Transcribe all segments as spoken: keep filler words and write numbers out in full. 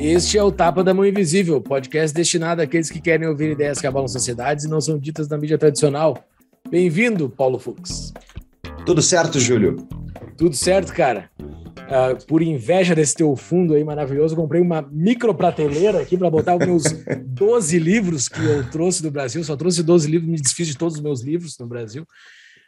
Este é o Tapa da Mão Invisível, podcast destinado àqueles que querem ouvir ideias que abalam sociedades e não são ditas na mídia tradicional. Bem-vindo, Paulo Fuchs. Tudo certo, Júlio? Tudo certo, cara. Uh, por inveja desse teu fundo aí maravilhoso, eu comprei uma micro prateleira aqui para botar os meus doze livros que eu trouxe do Brasil. Só trouxe doze livros, me desfiz de todos os meus livros no Brasil,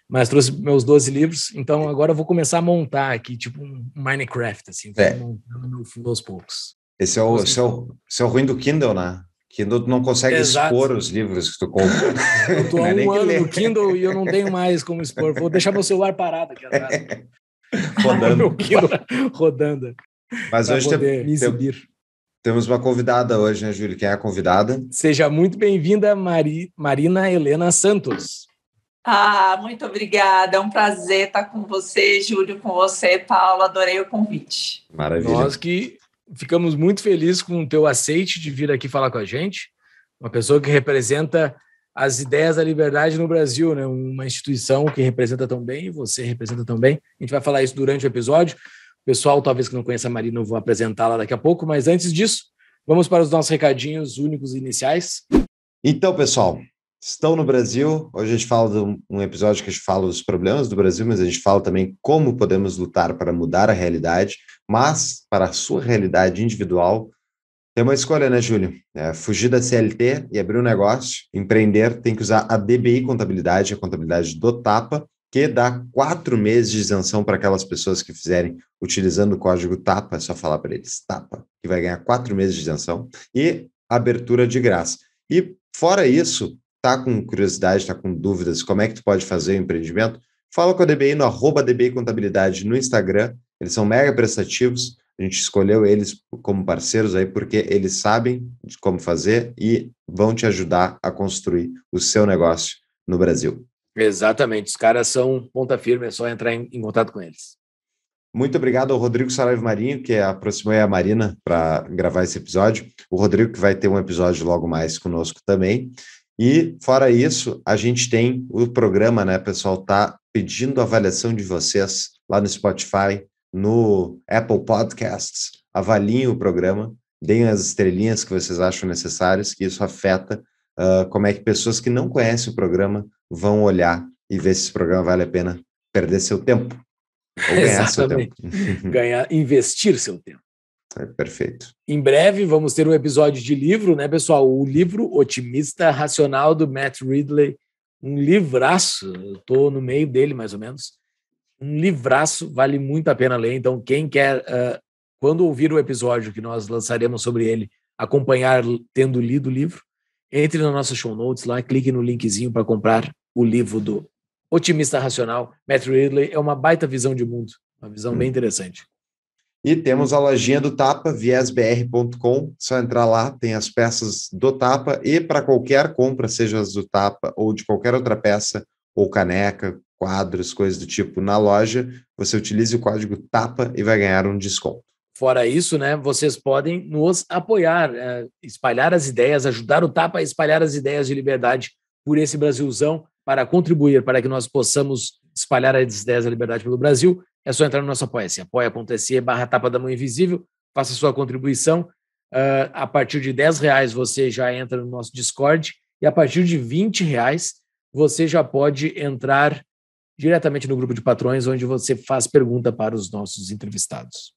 mas trouxe meus doze livros. Então agora eu vou começar a montar aqui, tipo um Minecraft, assim, é. montando meu fundo aos poucos. Esse é, o, esse, é o, esse é o ruim do Kindle, né? Kindle, tu não consegue Exato. expor os livros que tu compra. Eu tô há um ano no Kindle e eu não tenho mais como expor. Vou deixar meu celular parado aqui atrás. Rodando. Meu Kindle rodando. Mas hoje tem, me tem, temos uma convidada hoje, né, Júlio? Quem é a convidada? Seja muito bem-vinda, Mari, Marina Helena Santos. Ah, muito obrigada. É um prazer estar com você, Júlio, com você, Paulo. Adorei o convite. Maravilha. Nós que... Ficamos muito felizes com o teu aceite de vir aqui falar com a gente, uma pessoa que representa as ideias da liberdade no Brasil, né? Uma instituição que representa tão bem, você representa tão bem. A gente vai falar isso durante o episódio. O pessoal, talvez que não conheça a Marina, eu vou apresentá-la daqui a pouco, mas antes disso, vamos para os nossos recadinhos únicos iniciais. Então, pessoal, estão no Brasil. Hoje a gente fala de um episódio que a gente fala dos problemas do Brasil, mas a gente fala também como podemos lutar para mudar a realidade. Mas, para a sua realidade individual, tem uma escolha, né, Júlio? É, fugir da C L T e abrir um negócio, empreender, tem que usar a D B I Contabilidade, a contabilidade do Tapa, que dá quatro meses de isenção para aquelas pessoas que fizerem utilizando o código Tapa, é só falar para eles, Tapa, que vai ganhar quatro meses de isenção e abertura de graça. E, fora isso, tá com curiosidade, tá com dúvidas, como é que tu pode fazer o empreendimento? Fala com a D B I no arroba D B I Contabilidade no Instagram. Eles são mega prestativos, a gente escolheu eles como parceiros aí porque eles sabem de como fazer e vão te ajudar a construir o seu negócio no Brasil. Exatamente, os caras são ponta firme, é só entrar em, em contato com eles. Muito obrigado ao Rodrigo Saraiva Marinho, que aproximou a Marina para gravar esse episódio. O Rodrigo que vai ter um episódio logo mais conosco também. E, fora isso, a gente tem o programa, né, pessoal, tá pedindo a avaliação de vocês lá no Spotify, no Apple Podcasts, avaliem o programa, deem as estrelinhas que vocês acham necessárias, que isso afeta uh, como é que pessoas que não conhecem o programa vão olhar e ver se esse programa vale a pena perder seu tempo, ou ganhar seu tempo. Ganhar, investir seu tempo. É, perfeito. Em breve vamos ter um episódio de livro, né, pessoal? O livro Otimista Racional, do Matt Ridley, um livraço, eu estou no meio dele mais ou menos. Um livraço, vale muito a pena ler. Então, quem quer, uh, quando ouvir o episódio que nós lançaremos sobre ele, acompanhar tendo lido o livro, entre na nossa show notes lá, clique no linkzinho para comprar o livro do Otimista Racional. Matt Ridley é uma baita visão de mundo, uma visão hum. bem interessante. E temos a lojinha do Tapa, viés b r ponto com, só entrar lá, tem as peças do Tapa e para qualquer compra, seja as do Tapa ou de qualquer outra peça, ou caneca, quadros, coisas do tipo, na loja, você utiliza o código TAPA e vai ganhar um desconto. Fora isso, né, vocês podem nos apoiar, é, espalhar as ideias, ajudar o TAPA a espalhar as ideias de liberdade por esse Brasilzão, para contribuir, para que nós possamos espalhar as ideias da liberdade pelo Brasil. É só entrar no nosso apoia-se, apoia.se barra Tapa da Mão Invisível, faça sua contribuição. Uh, a partir de dez reais você já entra no nosso Discord e a partir de vinte reais você já pode entrar diretamente no grupo de patrões, onde você faz pergunta para os nossos entrevistados.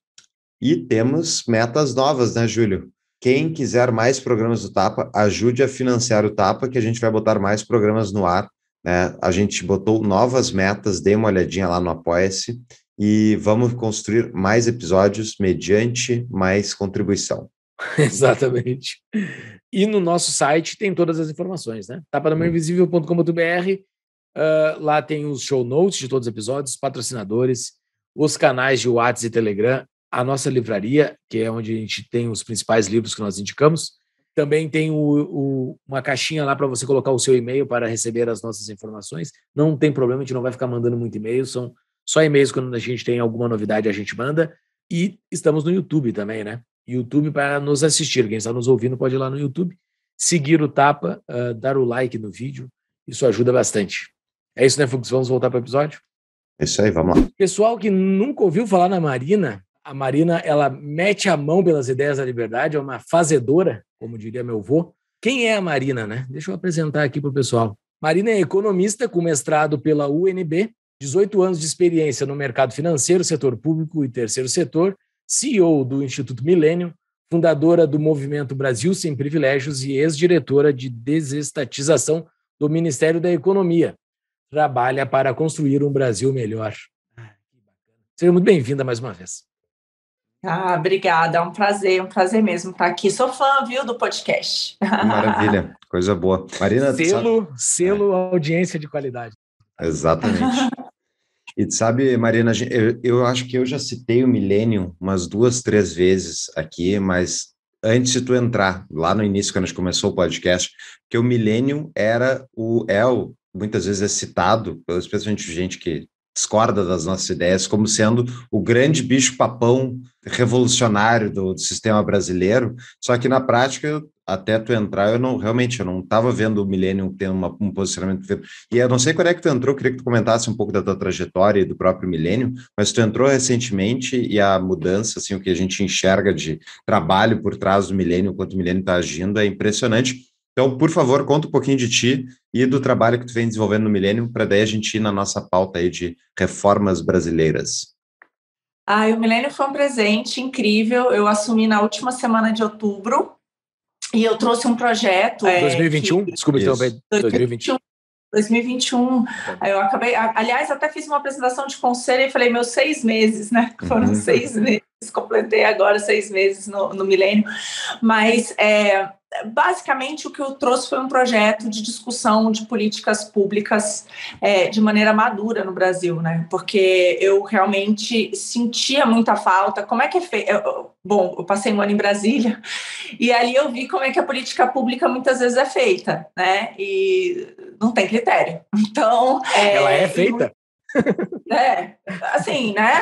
E temos metas novas, né, Júlio? Quem quiser mais programas do Tapa, ajude a financiar o Tapa, que a gente vai botar mais programas no ar, né? A gente botou novas metas, dê uma olhadinha lá no Apoia-se, e vamos construir mais episódios mediante mais contribuição. Exatamente. E no nosso site tem todas as informações, né? tapa da mão invisível ponto com ponto b r. Uh, lá tem os show notes de todos os episódios, patrocinadores, os canais de WhatsApp e Telegram, a nossa livraria, que é onde a gente tem os principais livros que nós indicamos, Também tem o, o, uma caixinha lá para você colocar o seu e-mail para receber as nossas informações. Não tem problema, a gente não vai ficar mandando muito e-mail, são só e-mails quando a gente tem alguma novidade a gente manda. E estamos no YouTube também, né? YouTube para nos assistir. Quem está nos ouvindo pode ir lá no YouTube, seguir o Tapa, uh, dar o like no vídeo. Isso ajuda bastante. É isso, né, Fux? Vamos voltar para o episódio? É isso aí, vamos lá. Pessoal que nunca ouviu falar na Marina, a Marina, ela mete a mão pelas ideias da liberdade, é uma fazedora, como diria meu avô. Quem é a Marina, né? Deixa eu apresentar aqui para o pessoal. Marina é economista com mestrado pela U N B, dezoito anos de experiência no mercado financeiro, setor público e terceiro setor, C E O do Instituto Milênio, fundadora do Movimento Brasil Sem Privilégios e ex-diretora de desestatização do Ministério da Economia. Trabalha para construir um Brasil melhor. Seja muito bem-vinda mais uma vez. Ah, obrigada, é um prazer, um prazer mesmo estar aqui. Sou fã, viu, do podcast. Maravilha, coisa boa. Marina, selo, sabe... selo é. Audiência de qualidade. Exatamente. E sabe, Marina, eu, eu acho que eu já citei o Millennium umas duas, três vezes aqui, mas antes de tu entrar, lá no início, quando a gente começou o podcast, que o Millennium era o El, muitas vezes é citado, especialmente gente que discorda das nossas ideias, como sendo o grande bicho-papão revolucionário do, do sistema brasileiro, só que na prática, eu, até tu entrar, eu não realmente eu não estava vendo o Millennium tendo uma, um posicionamento... E eu não sei quando é que tu entrou, queria que tu comentasse um pouco da tua trajetória e do próprio Millennium, mas tu entrou recentemente e a mudança, assim, o que a gente enxerga de trabalho por trás do Millennium, quanto o Millennium está agindo, é impressionante. Então, por favor, conta um pouquinho de ti e do trabalho que tu vem desenvolvendo no Millennium, para daí a gente ir na nossa pauta aí de reformas brasileiras. Ah, o Millennium foi um presente incrível. Eu assumi na última semana de outubro e eu trouxe um projeto... dois mil e vinte e um? É, que... Desculpa, então, dois mil e vinte e um. dois mil e vinte e um. Eu acabei... Aliás, até fiz uma apresentação de conselho e falei, meus seis meses, né? Foram uhum. seis meses. Completei agora seis meses no, no Millennium. Mas... É... Basicamente, o que eu trouxe foi um projeto de discussão de políticas públicas é, de maneira madura no Brasil, né? Porque eu realmente sentia muita falta. Como é que é feito? Eu, bom, eu passei um ano em Brasília e ali eu vi como é que a política pública muitas vezes é feita, né? E não tem critério. Então... É, ela é feita? É, assim, né?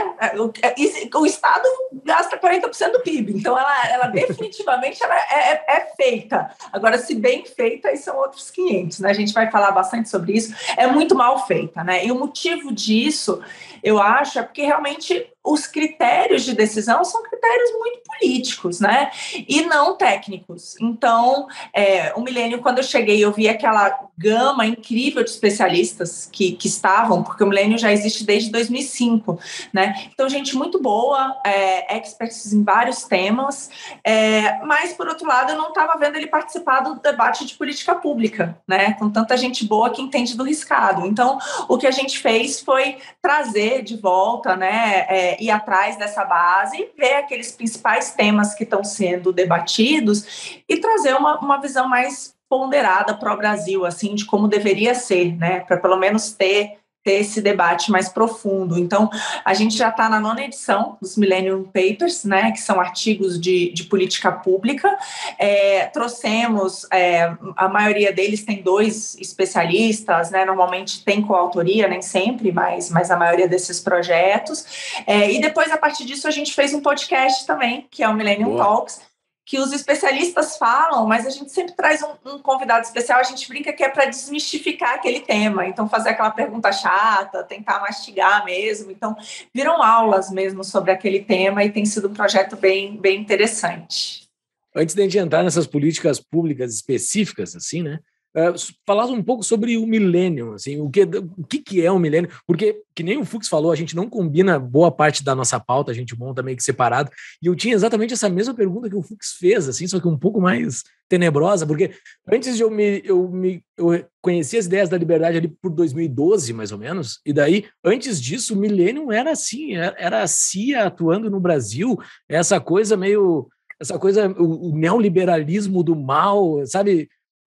O, o Estado gasta quarenta por cento do P I B, então ela, ela definitivamente ela é, é feita. Agora, se bem feita, aí são outros quinhentos, né? A gente vai falar bastante sobre isso. É muito mal feita, né? E o motivo disso, eu acho, é porque realmente os critérios de decisão são critérios muito políticos, né? E não técnicos. Então, é, o Millennium, quando eu cheguei, eu vi aquela gama incrível de especialistas que, que estavam, porque o Millennium já existe desde dois mil e cinco, né? Então, gente muito boa, é, experts em vários temas, é, mas, por outro lado, eu não estava vendo ele participar do debate de política pública, né? Com tanta gente boa que entende do riscado. Então, o que a gente fez foi trazer de volta, né? É, ir atrás dessa base e ver aqueles principais temas que estão sendo debatidos e trazer uma, uma visão mais ponderada para o Brasil, assim, de como deveria ser, né? Para pelo menos ter, ter esse debate mais profundo. Então, a gente já está na nona edição dos Millennium Papers, né? Que são artigos de, de política pública. É, trouxemos, é, a maioria deles tem dois especialistas, né? Normalmente tem coautoria, nem sempre, mas, mas a maioria desses projetos. É, e depois, a partir disso, a gente fez um podcast também, que é o Millennium Boa. Talks, que os especialistas falam, mas a gente sempre traz um, um convidado especial, a gente brinca que é para desmistificar aquele tema, então fazer aquela pergunta chata, tentar mastigar mesmo, então viram aulas mesmo sobre aquele tema e tem sido um projeto bem, bem interessante. Antes de a gente entrar nessas políticas públicas específicas, assim, né, uh, falar um pouco sobre o Millennium, assim, o que, o que, que é o Millennium, porque, que nem o Fux falou, a gente não combina boa parte da nossa pauta, a gente monta meio que separado, e eu tinha exatamente essa mesma pergunta que o Fux fez, assim, só que um pouco mais tenebrosa, porque antes de eu me... Eu, me, eu conheci as ideias da liberdade ali por dois mil e doze, mais ou menos, e daí, antes disso, o Millennium era assim, era a C I A atuando no Brasil, essa coisa meio... Essa coisa, o, o neoliberalismo do mal, sabe...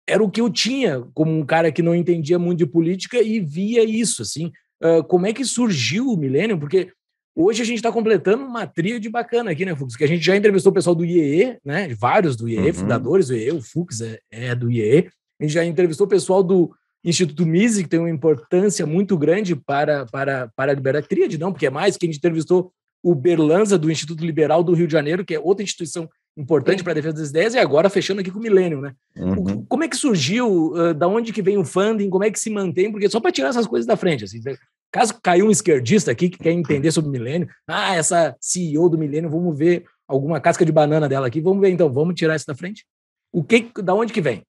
Era o que eu tinha como um cara que não entendia muito de política e via isso, assim. Uh, como é que surgiu o Millennium? Porque Hoje a gente está completando uma tríade bacana aqui, né, Fuchs? Que a gente já entrevistou o pessoal do I E E, né? Vários do I E E, uhum. fundadores do I E E, o Fuchs é, é do I E E. A gente já entrevistou o pessoal do Instituto MISE, que tem uma importância muito grande para, para, para a liberdade. Tríade não, porque é mais, que a gente entrevistou o Berlanza, do Instituto Liberal do Rio de Janeiro, que é outra instituição importante para a defesa das ideias, e agora fechando aqui com o Milênio, né? Uhum. O, como é que surgiu? Uh, da onde que vem o funding? Como é que se mantém? Porque só para tirar essas coisas da frente, assim, caso caiu um esquerdista aqui que quer entender sobre o Milênio, ah, essa C E O do Milênio, vamos ver alguma casca de banana dela aqui, vamos ver então, vamos tirar isso da frente? O que, da onde que vem?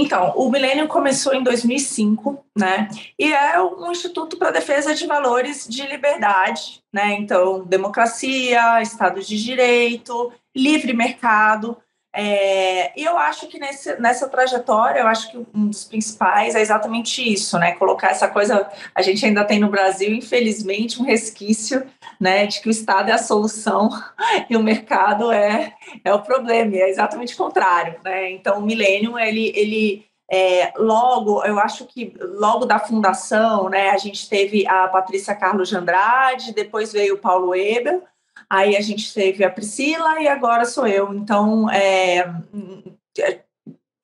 Então, o Milênio começou em dois mil e cinco, né? E é um instituto para defesa de valores de liberdade, né? Então, democracia, Estado de Direito, livre mercado. É... E eu acho que nesse, nessa trajetória, eu acho que um dos principais é exatamente isso, né? Colocar essa coisa... A gente ainda tem no Brasil, infelizmente, um resquício, né, de que o Estado é a solução e o mercado é, é o problema, e é exatamente o contrário, né? Então, o Milênio, ele, ele é, logo, eu acho que logo da fundação, né, a gente teve a Patrícia Carlos de Andrade, depois veio o Paulo Uebel, aí a gente teve a Priscila e agora sou eu. Então, é,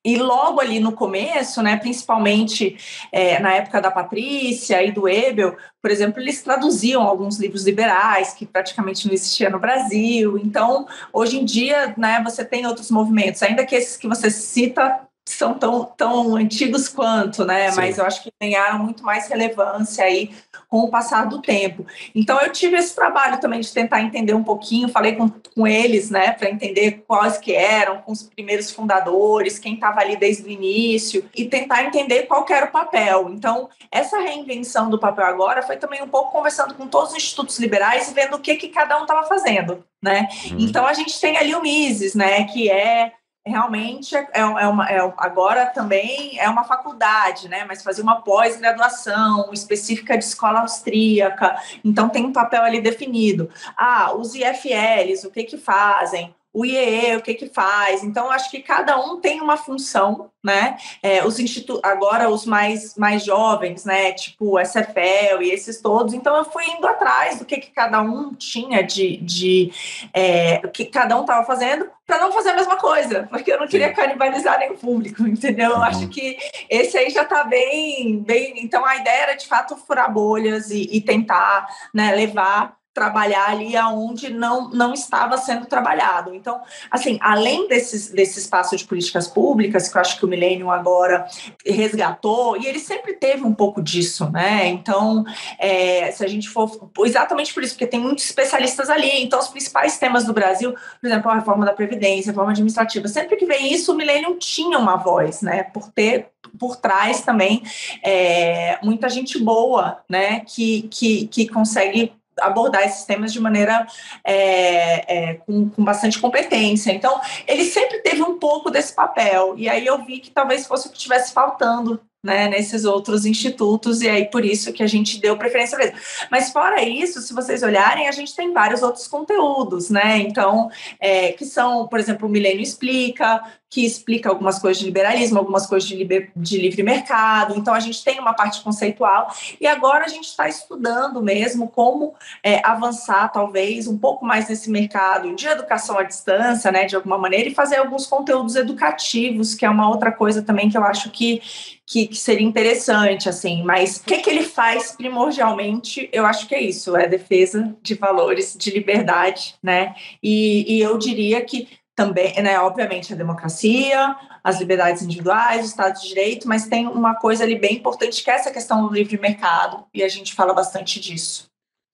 e logo ali no começo, né, principalmente é, na época da Patrícia e do Uebel, por exemplo, eles traduziam alguns livros liberais que praticamente não existia no Brasil. Então, hoje em dia, né, você tem outros movimentos, ainda que esses que você cita são tão, tão antigos quanto, né? Sim. Mas eu acho que ganharam muito mais relevância aí com o passar do tempo. Então, eu tive esse trabalho também de tentar entender um pouquinho, falei com, com eles, né, para entender quais que eram, com os primeiros fundadores, quem estava ali desde o início, e tentar entender qual que era o papel. Então, essa reinvenção do papel agora foi também um pouco conversando com todos os institutos liberais e vendo o que, que cada um estava fazendo, né? Hum. Então, a gente tem ali o Mises, né, que é... Realmente, é, é uma, é, agora também é uma faculdade, né? Mas fazer uma pós-graduação específica de escola austríaca. Então, tem um papel ali definido. Ah, os I F Ls, o que que fazem? O I E E, o que que faz? Então, acho que cada um tem uma função, né? É, os institu- agora, os mais, mais jovens, né? Tipo, o S F L e esses todos. Então, eu fui indo atrás do que que cada um tinha de... de é, o que cada um estava fazendo, para não fazer a mesma coisa, porque eu não queria canibalizar nem o público, entendeu? Eu acho que esse aí já está bem, bem... Então, a ideia era, de fato, furar bolhas e, e tentar, né, levar, trabalhar ali aonde não, não estava sendo trabalhado. Então, assim, além desses, desse espaço de políticas públicas, que eu acho que o Milênio agora resgatou, e ele sempre teve um pouco disso, né? Então, é, se a gente for... Exatamente por isso, porque tem muitos especialistas ali, então os principais temas do Brasil, por exemplo, a reforma da Previdência, a reforma administrativa, sempre que vem isso, o Milênio tinha uma voz, né? Por ter... por trás também é, muita gente boa, né, que, que, que consegue abordar esses temas de maneira é, é, com, com bastante competência. Então, ele sempre teve um pouco desse papel, e aí eu vi que talvez fosse o que estivesse faltando, né, nesses outros institutos, e aí por isso que a gente deu preferência mesmo. Mas fora isso, se vocês olharem, a gente tem vários outros conteúdos, né? Então, é, que são, por exemplo, o Milênio Explica, que explica algumas coisas de liberalismo, algumas coisas de, liber, de livre mercado. Então, a gente tem uma parte conceitual, e agora a gente está estudando mesmo como é, avançar, talvez, um pouco mais nesse mercado de educação à distância, né, de alguma maneira, e fazer alguns conteúdos educativos, que é uma outra coisa também que eu acho que Que, que seria interessante, assim, mas o que, que ele faz primordialmente, eu acho que é isso, é defesa de valores, de liberdade, né, e, e eu diria que também, né, obviamente a democracia, as liberdades individuais, o Estado de Direito, mas tem uma coisa ali bem importante que é essa questão do livre mercado, e a gente fala bastante disso.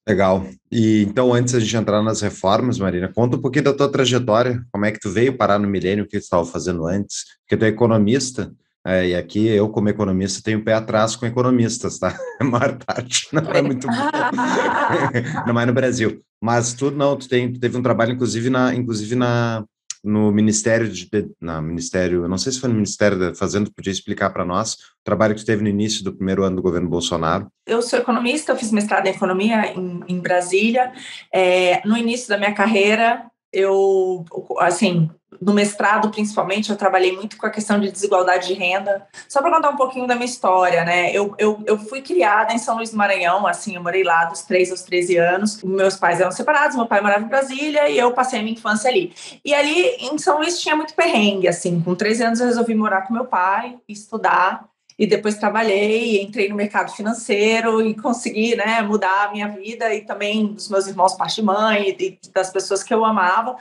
Legal. E então, antes da gente entrar nas reformas, Marina, conta um pouquinho da tua trajetória, como é que tu veio parar no Milênio, o que tu estava fazendo antes, porque tu é economista. É, e aqui eu, como economista, tenho o pé atrás com economistas, tá? A maior parte não é muito boa, não é no Brasil. Mas tu não, tu, tem, tu teve um trabalho, inclusive, na, inclusive na, no Ministério, de, na Ministério, não sei se foi no Ministério da Fazenda, podia explicar para nós, o trabalho que tu teve no início do primeiro ano do governo Bolsonaro. Eu sou economista, eu fiz mestrado em economia em, em Brasília. É, no início da minha carreira, eu, assim... no mestrado, principalmente, eu trabalhei muito com a questão de desigualdade de renda. Só para contar um pouquinho da minha história, né? Eu, eu, eu fui criada em São Luís do Maranhão, assim, eu morei lá dos três aos treze anos. Meus pais eram separados, meu pai morava em Brasília e eu passei a minha infância ali. E ali em São Luís tinha muito perrengue, assim. Com treze anos eu resolvi morar com meu pai, estudar. E depois trabalhei, entrei no mercado financeiro e consegui, né, mudar a minha vida e também dos meus irmãos, parte de mãe, e das pessoas que eu amava.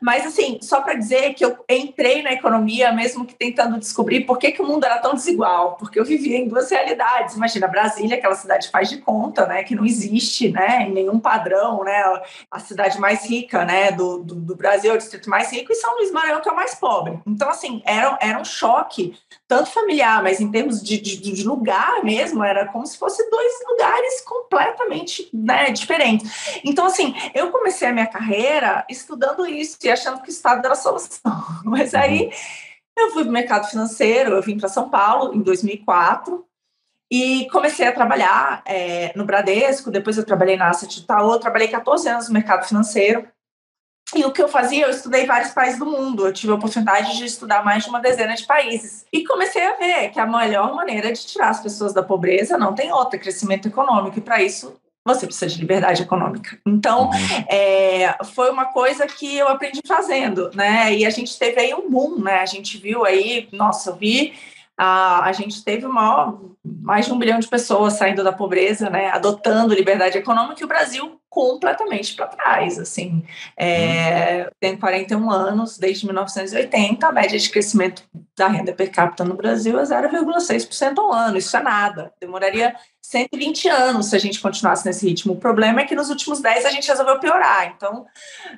Mas, assim, só para dizer que eu entrei na economia, mesmo que tentando descobrir por que, que o mundo era tão desigual, porque eu vivia em duas realidades. Imagina, Brasília, aquela cidade faz de conta, né, que não existe, né, em nenhum padrão, né, a cidade mais rica, né, do, do, do Brasil, o distrito mais rico, e São Luís do Maranhão, que é o mais pobre. Então, assim, era, era um choque, tanto familiar, mas em termos De, de, de lugar mesmo, era como se fossem dois lugares completamente, né, diferentes. Então, assim, eu comecei a minha carreira estudando isso e achando que o Estado era a solução. Mas aí eu fui para o mercado financeiro, eu vim para São Paulo em dois mil e quatro e comecei a trabalhar é, no Bradesco, depois eu trabalhei na Asset Itaú, trabalhei quatorze anos no mercado financeiro. E o que eu fazia, eu estudei vários países do mundo, eu tive a oportunidade de estudar mais de uma dezena de países. E comecei a ver que a melhor maneira de tirar as pessoas da pobreza não tem outra, é crescimento econômico, e para isso você precisa de liberdade econômica. Então, é, foi uma coisa que eu aprendi fazendo, né? E a gente teve aí um boom, né? A gente viu aí, nossa, eu vi... A, a gente teve uma, mais de um bilhão de pessoas saindo da pobreza, né, adotando liberdade econômica, e o Brasil completamente para trás, assim, é, tem quarenta e um anos, desde mil novecentos e oitenta, a média de crescimento da renda per capita no Brasil é zero vírgula seis por cento ao ano, isso é nada, demoraria cento e vinte anos se a gente continuasse nesse ritmo. O problema é que nos últimos dez a gente resolveu piorar, então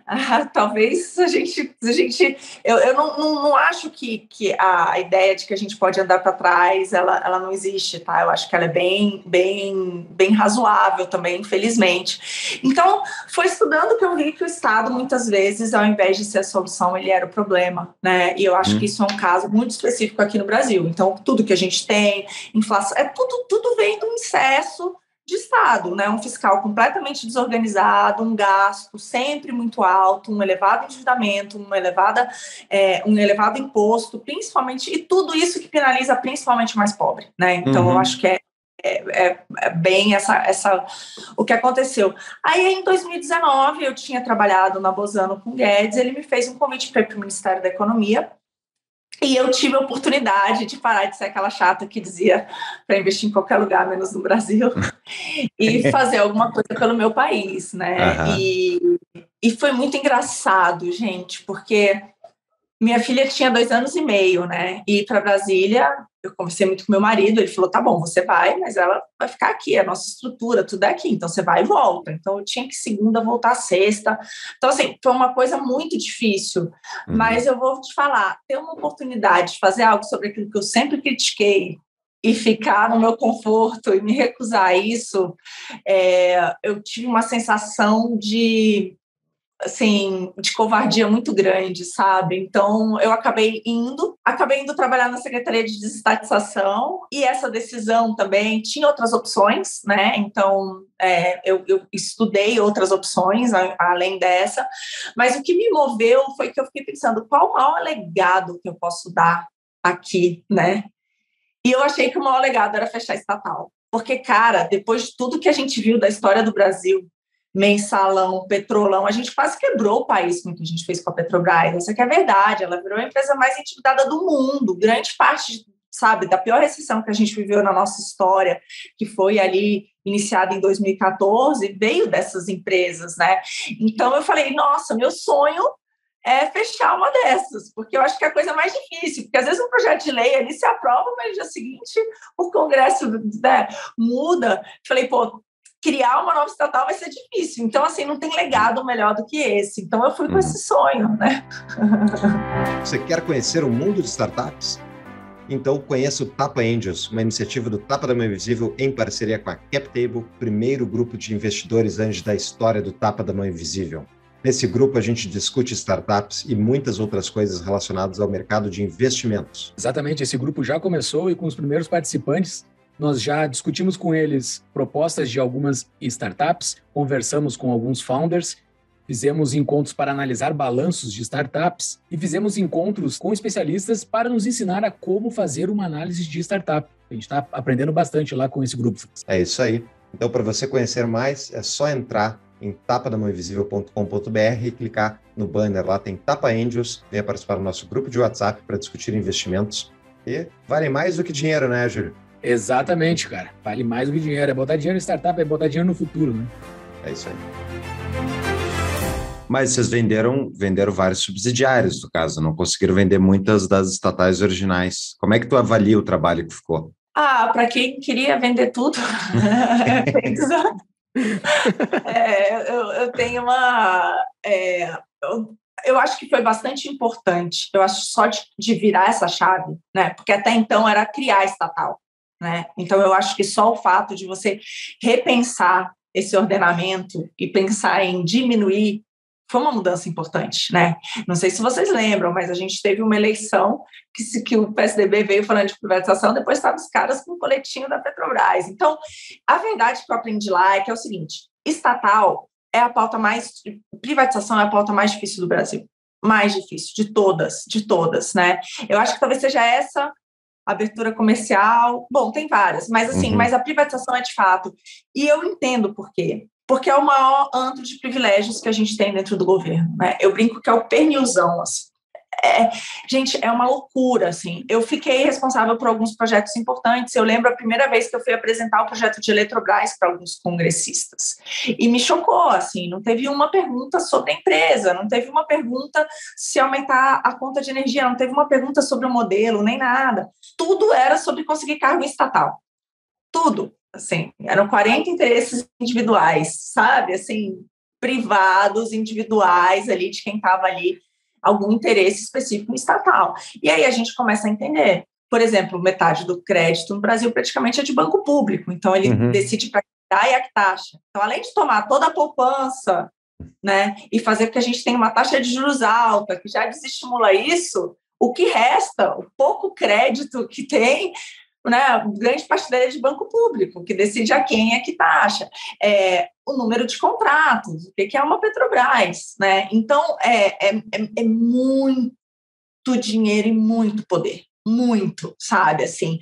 ah, talvez a gente... A gente eu eu não, não, não acho que, que a ideia de que a gente pode andar para trás, ela, ela não existe, tá? Eu acho que ela é bem, bem, bem razoável também, infelizmente. Então, foi estudando que eu vi que o Estado, muitas vezes, ao invés de ser a solução, ele era o problema, né? E eu acho que isso é um caso muito específico aqui no Brasil. Então, tudo que a gente tem, inflação, é tudo, tudo vem do inseto. Excesso de Estado, né? Um fiscal completamente desorganizado, um gasto sempre muito alto, um elevado endividamento, uma elevada, é, um elevado imposto, principalmente, e tudo isso que penaliza principalmente o mais pobre, né? Então, uhum. eu acho que é, é, é, é bem essa, essa, o que aconteceu. Aí, em dois mil e dezenove, eu tinha trabalhado na Bozano com o Guedes, ele me fez um convite para o Ministério da Economia. E eu tive a oportunidade de parar de ser aquela chata que dizia para investir em qualquer lugar, menos no Brasil, e fazer alguma coisa pelo meu país, né? Uhum. E, e foi muito engraçado, gente, porque minha filha tinha dois anos e meio, né? E para Brasília, eu conversei muito com meu marido, ele falou, tá bom, você vai, mas ela vai ficar aqui, a nossa estrutura, tudo é aqui, então você vai e volta. Então eu tinha que segunda voltar sexta. Então, assim, foi uma coisa muito difícil, uhum. mas eu vou te falar, ter uma oportunidade de fazer algo sobre aquilo que eu sempre critiquei e ficar no meu conforto e me recusar a isso, é, eu tive uma sensação de... assim, de covardia muito grande, sabe? Então, eu acabei indo, acabei indo trabalhar na Secretaria de Desestatização, e essa decisão também tinha outras opções, né? Então, é, eu, eu estudei outras opções, a, além dessa, mas o que me moveu foi que eu fiquei pensando, qual o maior legado que eu posso dar aqui, né? E eu achei que o maior legado era fechar estatal. Porque, cara, depois de tudo que a gente viu da história do Brasil, mensalão, petrolão, a gente quase quebrou o país com o que a gente fez com a Petrobras, essa que é a verdade, ela virou a empresa mais endividada do mundo, grande parte, sabe, da pior recessão que a gente viveu na nossa história, que foi ali iniciada em dois mil e quatorze, veio dessas empresas, né? Então eu falei, nossa, meu sonho é fechar uma dessas, porque eu acho que é a coisa mais difícil, porque às vezes um projeto de lei ali se aprova, mas no dia seguinte o Congresso, né, muda. Falei, pô, criar uma nova estatal vai ser difícil. Então, assim, não tem legado melhor do que esse. Então, eu fui com esse sonho, né? Você quer conhecer o mundo de startups? Então, conheça o Tapa Angels, uma iniciativa do Tapa da Mão Invisível em parceria com a CapTable, primeiro grupo de investidores anjos da história do Tapa da Mão Invisível. Nesse grupo, a gente discute startups e muitas outras coisas relacionadas ao mercado de investimentos. Exatamente, esse grupo já começou e com os primeiros participantes, nós já discutimos com eles propostas de algumas startups, conversamos com alguns founders Fizemos encontros para analisar balanços de startups e fizemos encontros com especialistas para nos ensinar a como fazer uma análise de startup. A gente está aprendendo bastante lá com esse grupo. É isso aí. Então, para você conhecer mais, é só entrar em tapa da mão invisível ponto com ponto br e clicar no banner. Lá tem Tapa Angels. Venha participar do nosso grupo de WhatsApp para discutir investimentos. E vale mais do que dinheiro, né, Júlio? Exatamente, cara. Vale mais do que dinheiro. É botar dinheiro em startup, é botar dinheiro no futuro, né? É isso aí. Mas vocês venderam, venderam vários subsidiários, no caso, não conseguiram vender muitas das estatais originais. Como é que tu avalia o trabalho que ficou? Ah, para quem queria vender tudo, é, eu, eu tenho uma... É, eu, eu acho que foi bastante importante, eu acho só de, de virar essa chave, né? Porque até então era criar estatal, né? Então eu acho que só o fato de você repensar esse ordenamento e pensar em diminuir foi uma mudança importante, né? Não sei se vocês lembram, mas a gente teve uma eleição que, se, que o P S D B veio falando de privatização, depois estavam os caras com o coletinho da Petrobras. Então, a verdade que eu aprendi lá é que é o seguinte, estatal é a pauta mais... Privatização é a pauta mais difícil do Brasil. Mais difícil, de todas, de todas, né? Eu acho que talvez seja essa... Abertura comercial, bom, tem várias, mas assim, uhum. mas a privatização é de fato. E eu entendo por quê. Porque é o maior antro de privilégios que a gente tem dentro do governo, né? Eu brinco que é o pernilzão, assim. É, gente, é uma loucura, assim. Eu fiquei responsável por alguns projetos importantes. Eu lembro a primeira vez que eu fui apresentar o projeto de Eletrobras para alguns congressistas. E me chocou, assim. Não teve uma pergunta sobre a empresa, não teve uma pergunta se aumentar a conta de energia, não teve uma pergunta sobre o modelo, nem nada. Tudo era sobre conseguir cargo estatal. Tudo, assim. Eram quarenta interesses individuais, sabe? Assim, privados, individuais ali, de quem estava ali algum interesse específico estatal. E aí a gente começa a entender. Por exemplo, metade do crédito no Brasil praticamente é de banco público. Então, ele uhum. decide para que dá e a que taxa. Então, além de tomar toda a poupança, né, e fazer com que a gente tenha uma taxa de juros alta, que já desestimula isso, o que resta, o pouco crédito que tem, né, grande parte dele é de banco público, que decide a quem é que taxa. É, o número de contratos, o que é uma Petrobras, né? Então, é, é, é muito dinheiro e muito poder, muito, sabe, assim.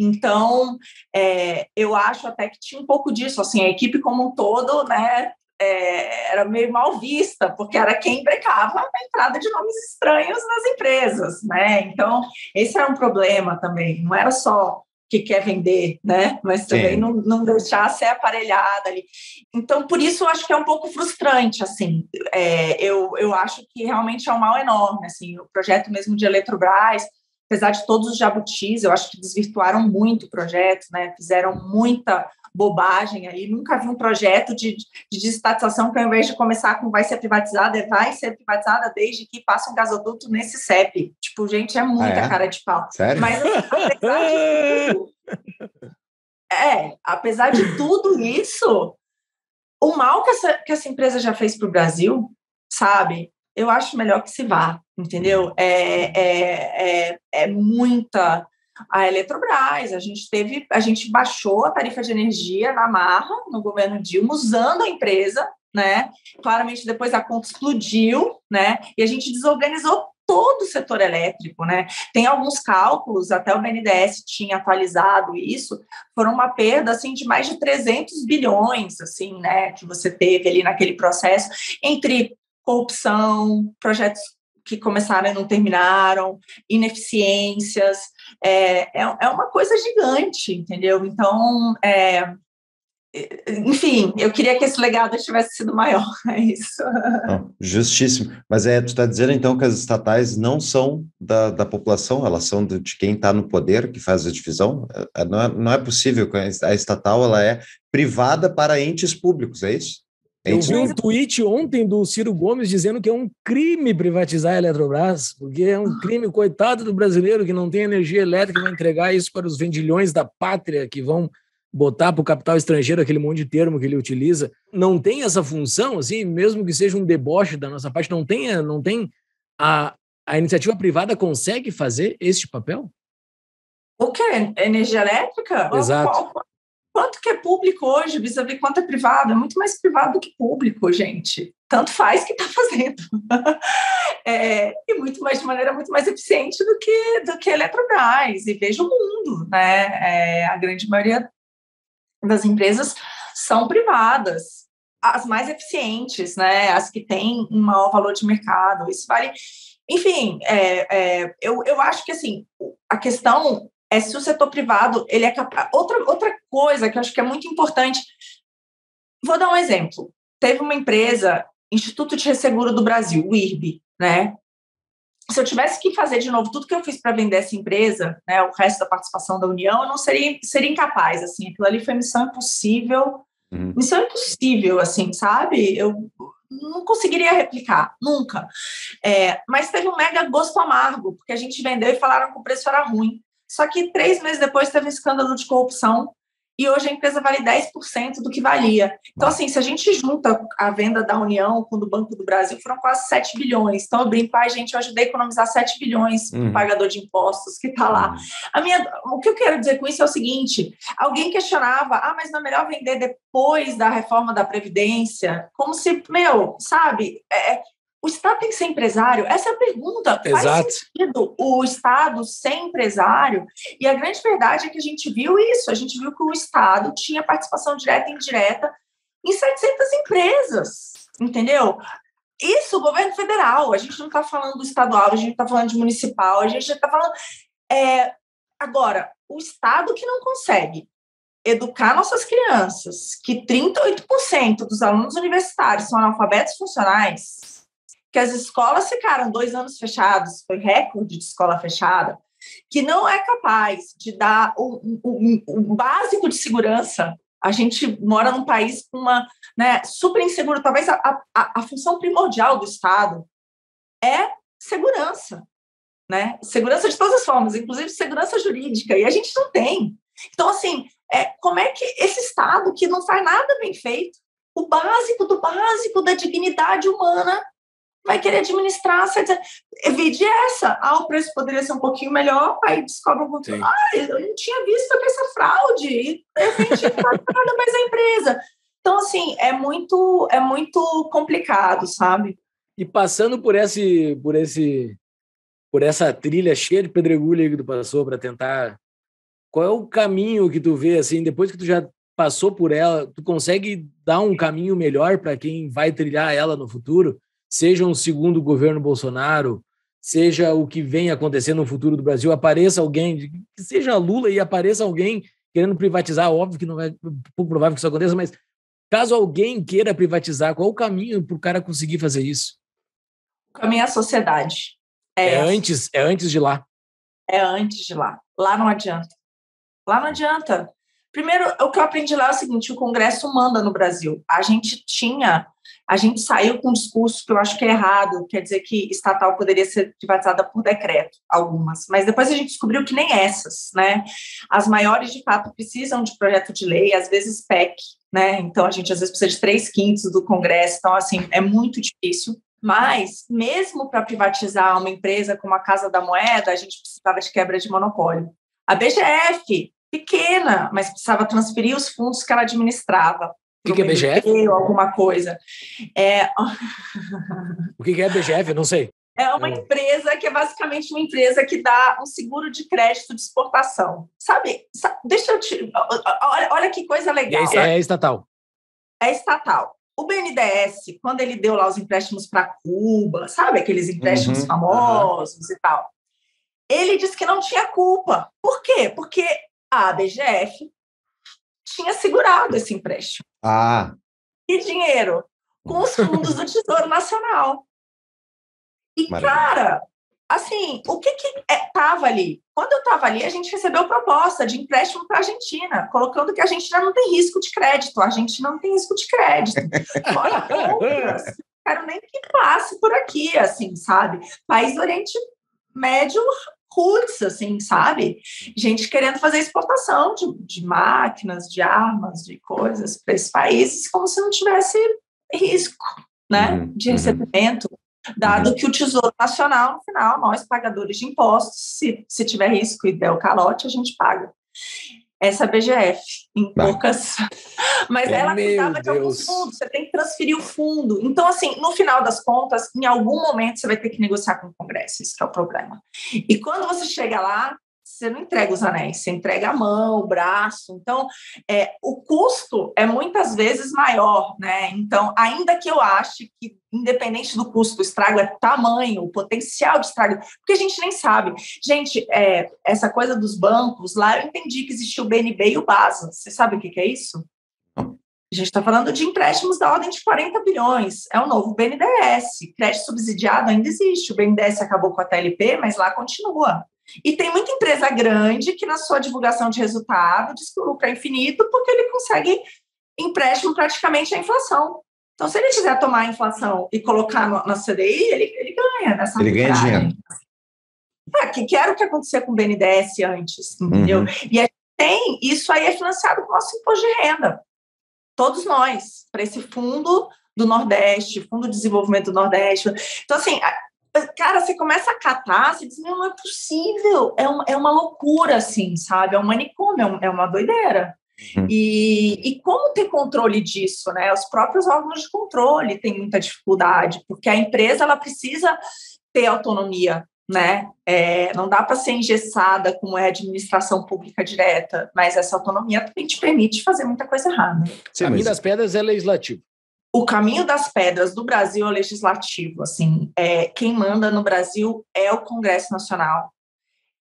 Então, é, eu acho até que tinha um pouco disso, assim, a equipe como um todo, né, é, era meio mal vista, porque era quem brecava a entrada de nomes estranhos nas empresas, né? Então, esse era um problema também, não era só que quer vender, né? Mas também não, não deixar ser aparelhada ali. Então, por isso, eu acho que é um pouco frustrante, assim. É, eu, eu acho que realmente é um mal enorme, assim. O projeto mesmo de Eletrobras, apesar de todos os jabutis, eu acho que desvirtuaram muito o projeto, né? Fizeram muita bobagem ali. Nunca vi um projeto de, de desestatização que, ao invés de começar com vai ser privatizada, vai ser privatizada desde que passa um gasoduto nesse C E P. Tipo, gente, é muita ah, é? cara de pau. Sério? Mas, apesar de tudo... É, apesar de tudo isso, o mal que essa, que essa empresa já fez para o Brasil, sabe... Eu acho melhor que se vá, entendeu? É, é, é, é muita... A Eletrobras, a gente teve... A gente baixou a tarifa de energia na marra, no governo Dilma, usando a empresa, né? Claramente, depois a conta explodiu, né? E a gente desorganizou todo o setor elétrico, né? Tem alguns cálculos, até o B N D E S tinha atualizado isso, foram uma perda, assim, de mais de trezentos bilhões, assim, né? Que você teve ali naquele processo, entre... corrupção, projetos que começaram e não terminaram, ineficiências, é, é, é uma coisa gigante, entendeu? Então, é, enfim, eu queria que esse legado tivesse sido maior, é isso. Não, justíssimo, mas é, tu está dizendo então que as estatais não são da, da população, elas são de quem está no poder, que faz a divisão, não é, não é possível, a estatal ela é privada para entes públicos, é isso? Eu vi um tweet ontem do Ciro Gomes dizendo que é um crime privatizar a Eletrobras, porque é um crime, coitado do brasileiro que não tem energia elétrica, vai entregar isso para os vendilhões da pátria que vão botar para o capital estrangeiro aquele monte de termo que ele utiliza. Não tem essa função, assim, mesmo que seja um deboche da nossa parte, não tem, não tem a, a iniciativa privada consegue fazer este papel? O quê? Energia elétrica? Exato. Quanto que é público hoje, vis-à-vis quanto é privado? É muito mais privado do que público, gente. Tanto faz que está fazendo. é, e muito mais, de maneira muito mais eficiente do que, do que a Eletrobras. E veja o mundo, né? É, a grande maioria das empresas são privadas. As mais eficientes, né? As que têm um maior valor de mercado. Isso vale... Enfim, é, é, eu, eu acho que, assim, a questão... é se o setor privado, ele é capaz... Outra, outra coisa que eu acho que é muito importante... Vou dar um exemplo. Teve uma empresa, Instituto de Resseguro do Brasil, o I R B, né? Se eu tivesse que fazer de novo tudo que eu fiz para vender essa empresa, né, o resto da participação da União, eu não seria, seria incapaz, assim. Aquilo ali foi missão impossível. Uhum. Missão impossível, assim, sabe? Eu não conseguiria replicar, nunca. É, mas teve um mega gosto amargo, porque a gente vendeu e falaram que o preço era ruim. Só que três meses depois teve um escândalo de corrupção e hoje a empresa vale dez por cento do que valia. Então, assim, se a gente junta a venda da União com do Banco do Brasil, foram quase sete bilhões. Então, eu brinco, ai, gente, eu ajudei a economizar sete bilhões para o pagador de impostos que está lá. A minha, o que eu quero dizer com isso é o seguinte, alguém questionava, ah, mas não é melhor vender depois da reforma da Previdência? Como se, meu, sabe... É, o Estado tem que ser empresário? Essa é a pergunta. Exato. Faz sentido o Estado ser empresário? E a grande verdade é que a gente viu isso. A gente viu que o Estado tinha participação direta e indireta em setecentas empresas, entendeu? Isso, o governo federal. A gente não está falando do estadual, a gente está falando de municipal, a gente está falando... É, agora, o Estado que não consegue educar nossas crianças, que trinta e oito por cento dos alunos universitários são analfabetos funcionais... que as escolas ficaram dois anos fechadas, foi recorde de escola fechada, que não é capaz de dar o, o, o básico de segurança. A gente mora num país com uma, né, super inseguro, talvez a, a, a função primordial do Estado é segurança, né? Segurança de todas as formas, inclusive segurança jurídica, e a gente não tem. Então, assim, é, como é que esse Estado, que não faz nada bem feito, o básico do básico da dignidade humana, vai querer administrar, evite essa. Ah, o preço poderia ser um pouquinho melhor, aí descobre um pouquinho. Ah, eu não tinha visto essa fraude. E eu não tinha nada mais a empresa. Então, assim, é muito, é muito complicado, sabe? E passando por, esse, por, esse, por essa trilha cheia de pedregulho que tu passou para tentar... Qual é o caminho que tu vê, assim, depois que tu já passou por ela, tu consegue dar um caminho melhor para quem vai trilhar ela no futuro? Seja um segundo governo Bolsonaro, seja o que vem acontecendo no futuro do Brasil, apareça alguém, que seja Lula e apareça alguém querendo privatizar, óbvio que não é pouco provável que isso aconteça, mas caso alguém queira privatizar, qual é o caminho para o cara conseguir fazer isso? O caminho é a sociedade. É, é, antes, é antes de lá. É antes de lá. Lá não adianta. Lá não adianta. Primeiro, o que eu aprendi lá é o seguinte, o Congresso manda no Brasil. A gente tinha... A gente saiu com um discurso que eu acho que é errado, quer dizer que estatal poderia ser privatizada por decreto, algumas. Mas depois a gente descobriu que nem essas, né? As maiores, de fato, precisam de projeto de lei, às vezes P E C, né? Então, a gente, às vezes, precisa de três quintos do Congresso. Então, assim, é muito difícil. Mas, mesmo para privatizar uma empresa como a Casa da Moeda, a gente precisava de quebra de monopólio. A B G F, pequena, mas precisava transferir os fundos que ela administrava. O que é B G F? Alguma coisa. É... O que é B G F? Eu não sei. É uma empresa que é basicamente uma empresa que dá um seguro de crédito de exportação. Sabe? Deixa eu te... Olha, olha que coisa legal. É, né? É estatal. É estatal. O B N D E S, quando ele deu lá os empréstimos para Cuba, sabe? Aqueles empréstimos uhum, famosos uhum. e tal. Ele disse que não tinha culpa. Por quê? Porque a B G F tinha segurado esse empréstimo. Ah. E dinheiro com os fundos do Tesouro Nacional. E, maravilha. Cara, assim, o que que estava é, ali? Quando eu estava ali, a gente recebeu proposta de empréstimo para a Argentina, colocando que a Argentina não tem risco de crédito. A Argentina não tem risco de crédito. Olha, não quero nem que passe por aqui, assim, sabe? País do Oriente Médio... Roots, assim, sabe? Gente querendo fazer exportação de, de máquinas, de armas, de coisas para esses países, como se não tivesse risco, né? Uhum, de recebimento, uhum. dado que o Tesouro Nacional, no final, nós, pagadores de impostos, se, se tiver risco e der o calote, a gente paga. essa B G F, em ah. poucas... Mas oh, ela precisava de alguns fundos, você tem que transferir o fundo. Então, assim, no final das contas, em algum momento você vai ter que negociar com o Congresso, isso que é o problema. E quando você chega lá, você não entrega os anéis, você entrega a mão, o braço. Então, é, o custo é muitas vezes maior, né? Então, ainda que eu ache que, independente do custo, o estrago é tamanho, o potencial de estrago, porque a gente nem sabe. Gente, é, essa coisa dos bancos, lá eu entendi que existia o B N B e o BASA. Você sabe o que, que é isso? A gente está falando de empréstimos da ordem de quarenta bilhões. É o novo B N D E S. Crédito subsidiado ainda existe. O B N D E S acabou com a T L P, mas lá continua. E tem muita empresa grande que, na sua divulgação de resultado, diz que o lucro é infinito porque ele consegue empréstimo praticamente à inflação. Então, se ele quiser tomar a inflação e colocar no, na C D I, ele, ele ganha nessa Ele ganha dinheiro. Ah, que, que era o que acontecia com o B N D E S antes, entendeu? Uhum. E a gente tem, isso aí é financiado com o nosso imposto de renda. Todos nós, para esse fundo do Nordeste, Fundo de Desenvolvimento do Nordeste. Então, assim... Cara, você começa a catar, você diz, não, não é possível, é uma, é uma loucura, assim, sabe? É um manicômio, é uma doideira. Uhum. E, e como ter controle disso, né? Os próprios órgãos de controle têm muita dificuldade, porque a empresa, ela precisa ter autonomia, né? É, não dá para ser engessada como é a administração pública direta, mas essa autonomia também te permite fazer muita coisa errada. O caminho das pedras é legislativo. O caminho das pedras do Brasil é o legislativo, assim, é, quem manda no Brasil é o Congresso Nacional,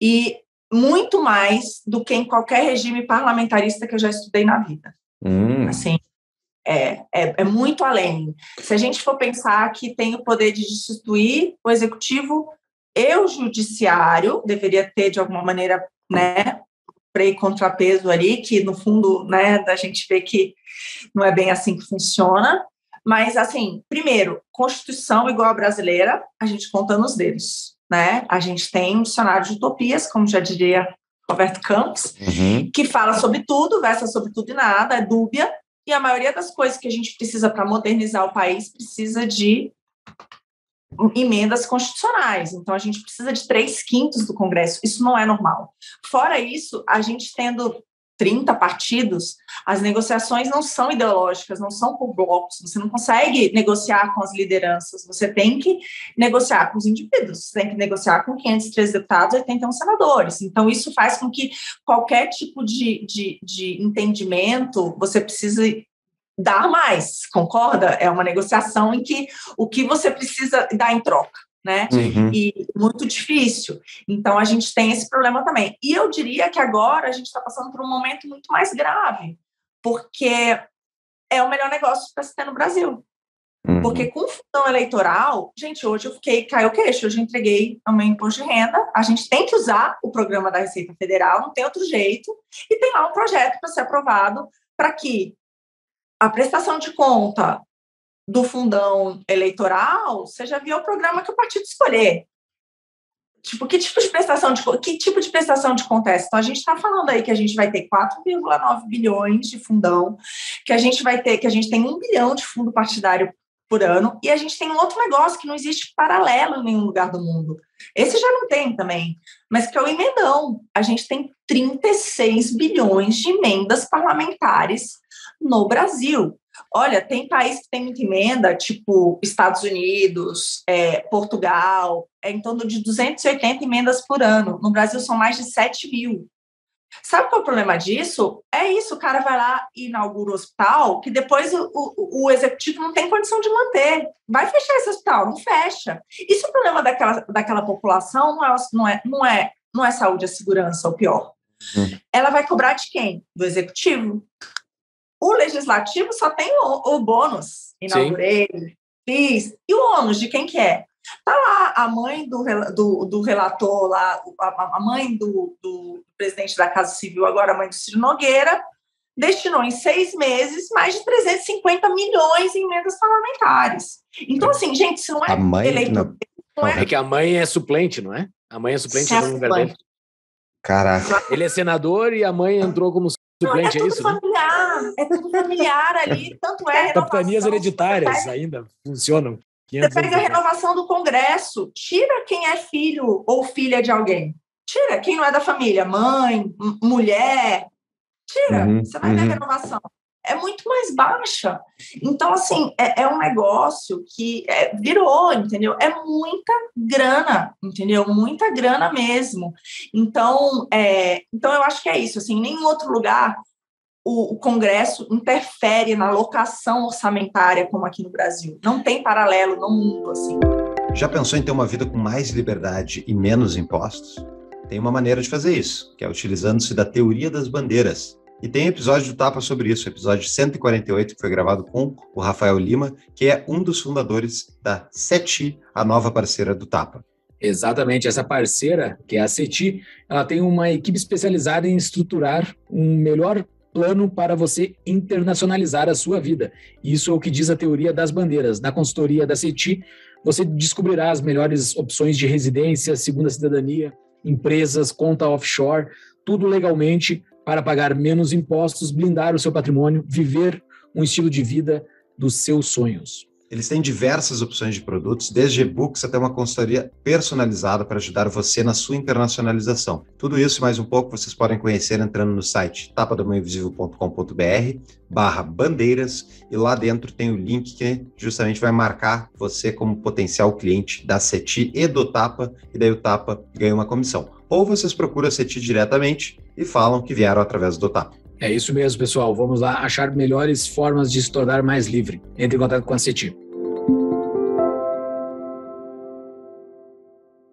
e muito mais do que em qualquer regime parlamentarista que eu já estudei na vida, hum. assim, é, é, é muito além. Se a gente for pensar que tem o poder de destituir o executivo e o judiciário, deveria ter de alguma maneira, né, e contrapeso ali, que no fundo, né, da gente vê que não é bem assim que funciona, mas assim, primeiro, Constituição igual a brasileira, a gente conta nos dedos, né, a gente tem um dicionário de utopias, como já diria Roberto Campos, uhum. que fala sobre tudo, versa sobre tudo e nada, é dúbia, e a maioria das coisas que a gente precisa para modernizar o país precisa de emendas constitucionais, então a gente precisa de três quintos do Congresso, isso não é normal. Fora isso, a gente tendo trinta partidos, as negociações não são ideológicas, não são por blocos, você não consegue negociar com as lideranças, você tem que negociar com os indivíduos, você tem que negociar com quinhentos e três deputados e oitenta e um senadores, então isso faz com que qualquer tipo de, de, de entendimento você precise dar mais, concorda? É uma negociação em que o que você precisa dar em troca, né? Uhum. E muito difícil. Então, a gente tem esse problema também. E eu diria que agora a gente está passando por um momento muito mais grave, porque é o melhor negócio para se ter no Brasil. Uhum. Porque com fundão eleitoral, gente, hoje eu fiquei, caiu o queixo, hoje eu entreguei o meu imposto de renda, a gente tem que usar o programa da Receita Federal, não tem outro jeito, e tem lá um projeto para ser aprovado para que a prestação de conta do fundão eleitoral seja via o programa que o partido escolher. Tipo, que tipo de prestação de conta? Que tipo de prestação de conta é essa? Então, a gente está falando aí que a gente vai ter quatro vírgula nove bilhões de fundão, que a gente vai ter, que a gente tem um bilhão de fundo partidário por ano, e a gente tem um outro negócio que não existe paralelo em nenhum lugar do mundo. Esse já não tem também, mas que é o emendão. A gente tem trinta e seis bilhões de emendas parlamentares no Brasil. Olha, tem país que tem muita emenda, tipo Estados Unidos, é, Portugal, é em torno de duzentas e oitenta emendas por ano. No Brasil são mais de sete mil. Sabe qual é o problema disso? É isso, o cara vai lá e inaugura o hospital, que depois o, o, o executivo não tem condição de manter. Vai fechar esse hospital? Não fecha. Isso é o problema daquela, daquela população, não é, não, é, não, é, não é saúde, é segurança, o pior. Hum. Ela vai cobrar de quem? Do executivo. O legislativo só tem o, o bônus, inaugurei, Sim. fiz, e o ônus de quem que é? Tá lá a mãe do, do, do relator, lá, a, a mãe do, do presidente da Casa Civil, agora a mãe do Ciro Nogueira, destinou em seis meses mais de trezentos e cinquenta milhões em emendas parlamentares. Então, assim, gente, isso não é... A mãe, eleito, não. Não é... é que a mãe é suplente, não é? A mãe é suplente no lugar dele. Caraca. Ele é senador e a mãe entrou como... Não, é tudo é isso, familiar, né? É tudo familiar ali, tanto é a renovação... Capitanias hereditárias pega, ainda funcionam. Você pega a renovação do Congresso, tira quem é filho ou filha de alguém, tira quem não é da família, mãe, m- mulher, Tira, uhum, você vai uhum. ver a renovação. É muito mais baixa. Então, assim, é, é um negócio que é, virou, entendeu? É muita grana, entendeu? Muita grana mesmo. Então, é, então eu acho que é isso. Assim, em nenhum outro lugar o, o Congresso interfere na alocação orçamentária como aqui no Brasil. Não tem paralelo no mundo, assim. Já pensou em ter uma vida com mais liberdade e menos impostos? Tem uma maneira de fazer isso, que é utilizando-se da teoria das bandeiras. E tem episódio do Tapa sobre isso, episódio cento e quarenta e oito, que foi gravado com o Rafael Lima, que é um dos fundadores da C E T I, a nova parceira do Tapa. Exatamente, essa parceira, que é a C E T I, ela tem uma equipe especializada em estruturar um melhor plano para você internacionalizar a sua vida. Isso é o que diz a teoria das bandeiras. Na consultoria da C E T I, você descobrirá as melhores opções de residência, segunda cidadania, empresas, conta offshore, tudo legalmente, para pagar menos impostos, blindar o seu patrimônio, viver um estilo de vida dos seus sonhos. Eles têm diversas opções de produtos, desde e-books até uma consultoria personalizada para ajudar você na sua internacionalização. Tudo isso e mais um pouco vocês podem conhecer entrando no site tapa da mão invisível ponto com ponto b r barra bandeiras, e lá dentro tem o link que justamente vai marcar você como potencial cliente da C E T I e do Tapa, e daí o Tapa ganha uma comissão. Ou vocês procuram a C E T I diretamente e falam que vieram através do Tapa. É isso mesmo, pessoal. Vamos lá achar melhores formas de se tornar mais livre. Entre em contato com a C E T I.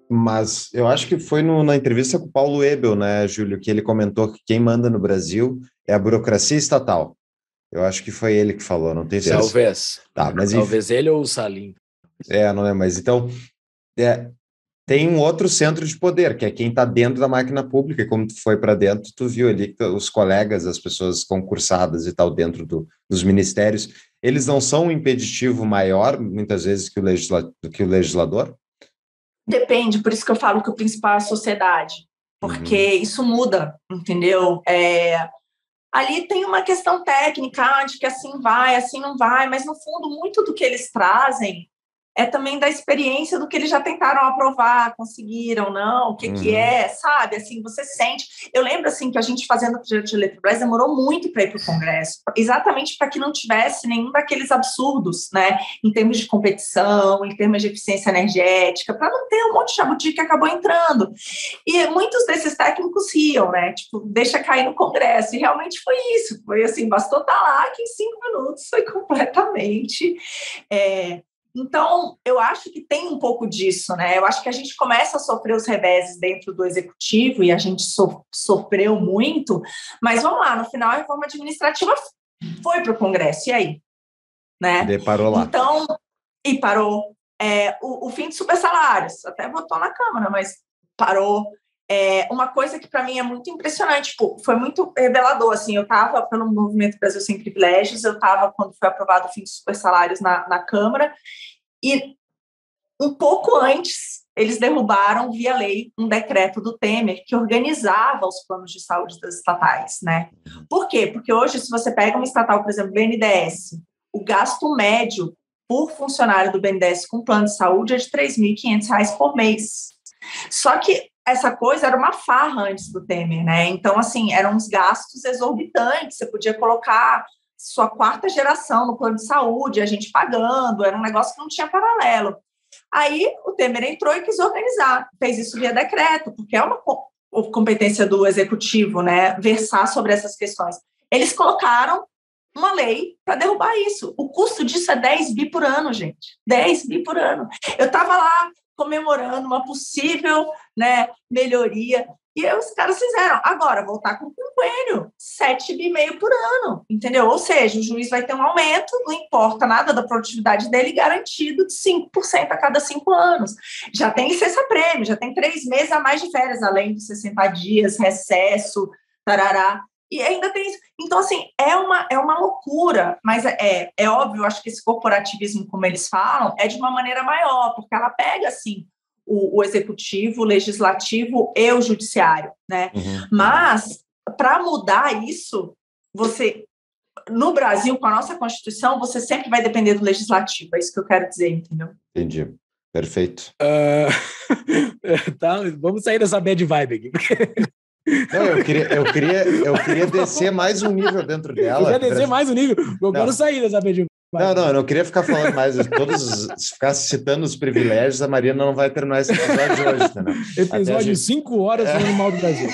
Mas eu acho que foi no, na entrevista com o Paulo Uebel, né, Júlio, que ele comentou que quem manda no Brasil é a burocracia estatal. Eu acho que foi ele que falou, não tem certeza. Talvez. Tá, mas Talvez ele ou o Salim. É, não é, mas então... É... Tem um outro centro de poder, que é quem está dentro da máquina pública, e como tu foi para dentro, tu viu ali os colegas, as pessoas concursadas e tal dentro do, dos ministérios, eles não são um impeditivo maior, muitas vezes, que o, legisla, que o legislador? Depende, por isso que eu falo que o principal é a sociedade, porque uhum. isso muda, entendeu? É... Ali tem uma questão técnica de que assim vai, assim não vai, mas no fundo muito do que eles trazem é também da experiência do que eles já tentaram aprovar, conseguiram, não, o que, uhum. que é, sabe? Assim, você sente. Eu lembro, assim, que a gente fazendo o projeto de Eletrobras demorou muito para ir para o Congresso, exatamente para que não tivesse nenhum daqueles absurdos, né? Em termos de competição, em termos de eficiência energética, para não ter um monte de jabuti que acabou entrando. E muitos desses técnicos riam, né? Tipo, deixa cair no Congresso. E realmente foi isso. Foi assim, bastou estar lá que em cinco minutos foi completamente... É, Então, eu acho que tem um pouco disso, né? Eu acho que a gente começa a sofrer os reveses dentro do executivo e a gente so- sofreu muito, mas vamos lá, no final a reforma administrativa foi para o Congresso, e aí? Né? E parou lá. Então, e parou. É, o, o fim de supersalários, até votou na Câmara, mas parou. É, uma coisa que para mim é muito impressionante, tipo, foi muito revelador, assim, eu estava pelo Movimento Brasil Sem Privilégios, eu estava quando foi aprovado o fim dos supersalários na, na Câmara, e um pouco antes eles derrubaram via lei um decreto do Temer que organizava os planos de saúde das estatais, né? Por quê? Porque hoje se você pega uma estatal, por exemplo, B N D E S, o gasto médio por funcionário do B N D E S com plano de saúde é de três mil e quinhentos reais por mês. Só que essa coisa era uma farra antes do Temer, né? Então, assim, eram uns gastos exorbitantes, você podia colocar sua quarta geração no plano de saúde, a gente pagando, era um negócio que não tinha paralelo. Aí o Temer entrou e quis organizar, fez isso via decreto, porque é uma competência do executivo, né? Versar sobre essas questões. Eles colocaram uma lei para derrubar isso. O custo disso é dez bi por ano, gente. dez bi por ano. Eu estava lá comemorando uma possível, né, melhoria, e os caras fizeram. Agora, voltar com o quinquênio, sete vírgula cinco por ano, entendeu? Ou seja, o juiz vai ter um aumento, não importa nada da produtividade dele, garantido de cinco por cento a cada cinco anos. Já tem licença-prêmio, já tem três meses a mais de férias, além dos sessenta dias, recesso, tarará. E ainda tem isso. Então, assim, é uma, é uma loucura, mas é, é óbvio, acho que esse corporativismo, como eles falam, é de uma maneira maior, porque ela pega, assim, o, o executivo, o legislativo e o judiciário, né? Uhum. Mas, para mudar isso, você, no Brasil, com a nossa Constituição, você sempre vai depender do legislativo, é isso que eu quero dizer, entendeu? Entendi. Perfeito. Uh... tá, vamos sair dessa bad vibe aqui. Não, eu queria, eu queria, eu queria descer mais um nível dentro dela. Eu queria descer pra... mais um nível. Eu quero sair dessa pedido. Não, não, eu não queria ficar falando mais. Todos, se ficar citando os privilégios, a Marina não vai terminar esse episódio de hoje. Tá, episódio de gente... cinco horas falando é... mal do Brasil.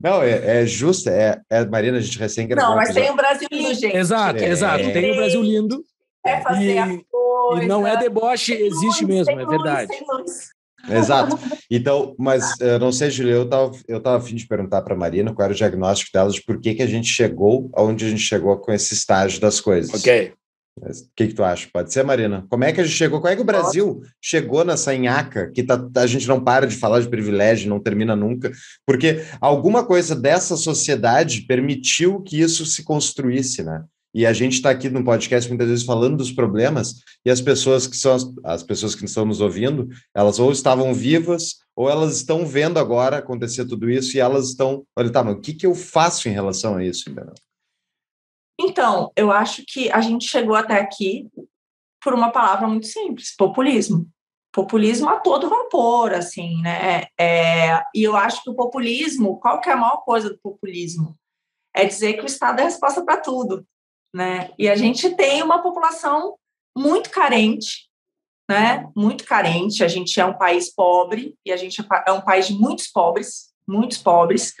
Não, é, é justo. É, é, Marina, a gente recém gravou. Não, mas um tem o um Brasil lindo, gente. Exato, é, exato. É, tem o um Brasil lindo. É fazer e, a coisa. E não é deboche, tem existe luz, mesmo, é verdade. Luz, luz. Exato. Então, mas eu não sei, Júlio, eu estava eu tava a fim de perguntar para a Marina qual era o diagnóstico dela de por que, que a gente chegou aonde a gente chegou com esse estágio das coisas. Ok. Mas, o que, que tu acha? Pode ser, Marina? Como é que a gente chegou? Como é que o Brasil Nossa. chegou nessa nhaca que tá, a gente não para de falar de privilégio, não termina nunca? Porque alguma coisa dessa sociedade permitiu que isso se construísse, né? E a gente está aqui no podcast muitas vezes falando dos problemas, e as pessoas que são as, as pessoas que estão nos ouvindo, elas ou estavam vivas, ou elas estão vendo agora acontecer tudo isso, e elas estão... Olha, tá, mas o que, que eu faço em relação a isso, Fernando? Então, eu acho que a gente chegou até aqui por uma palavra muito simples, populismo. Populismo a todo vapor, assim, né? É, e eu acho que o populismo, qual que é a maior coisa do populismo? É dizer que o Estado é a resposta para tudo. Né? E a gente tem uma população muito carente, né? Muito carente. A gente é um país pobre e a gente é um país de muitos pobres, muitos pobres,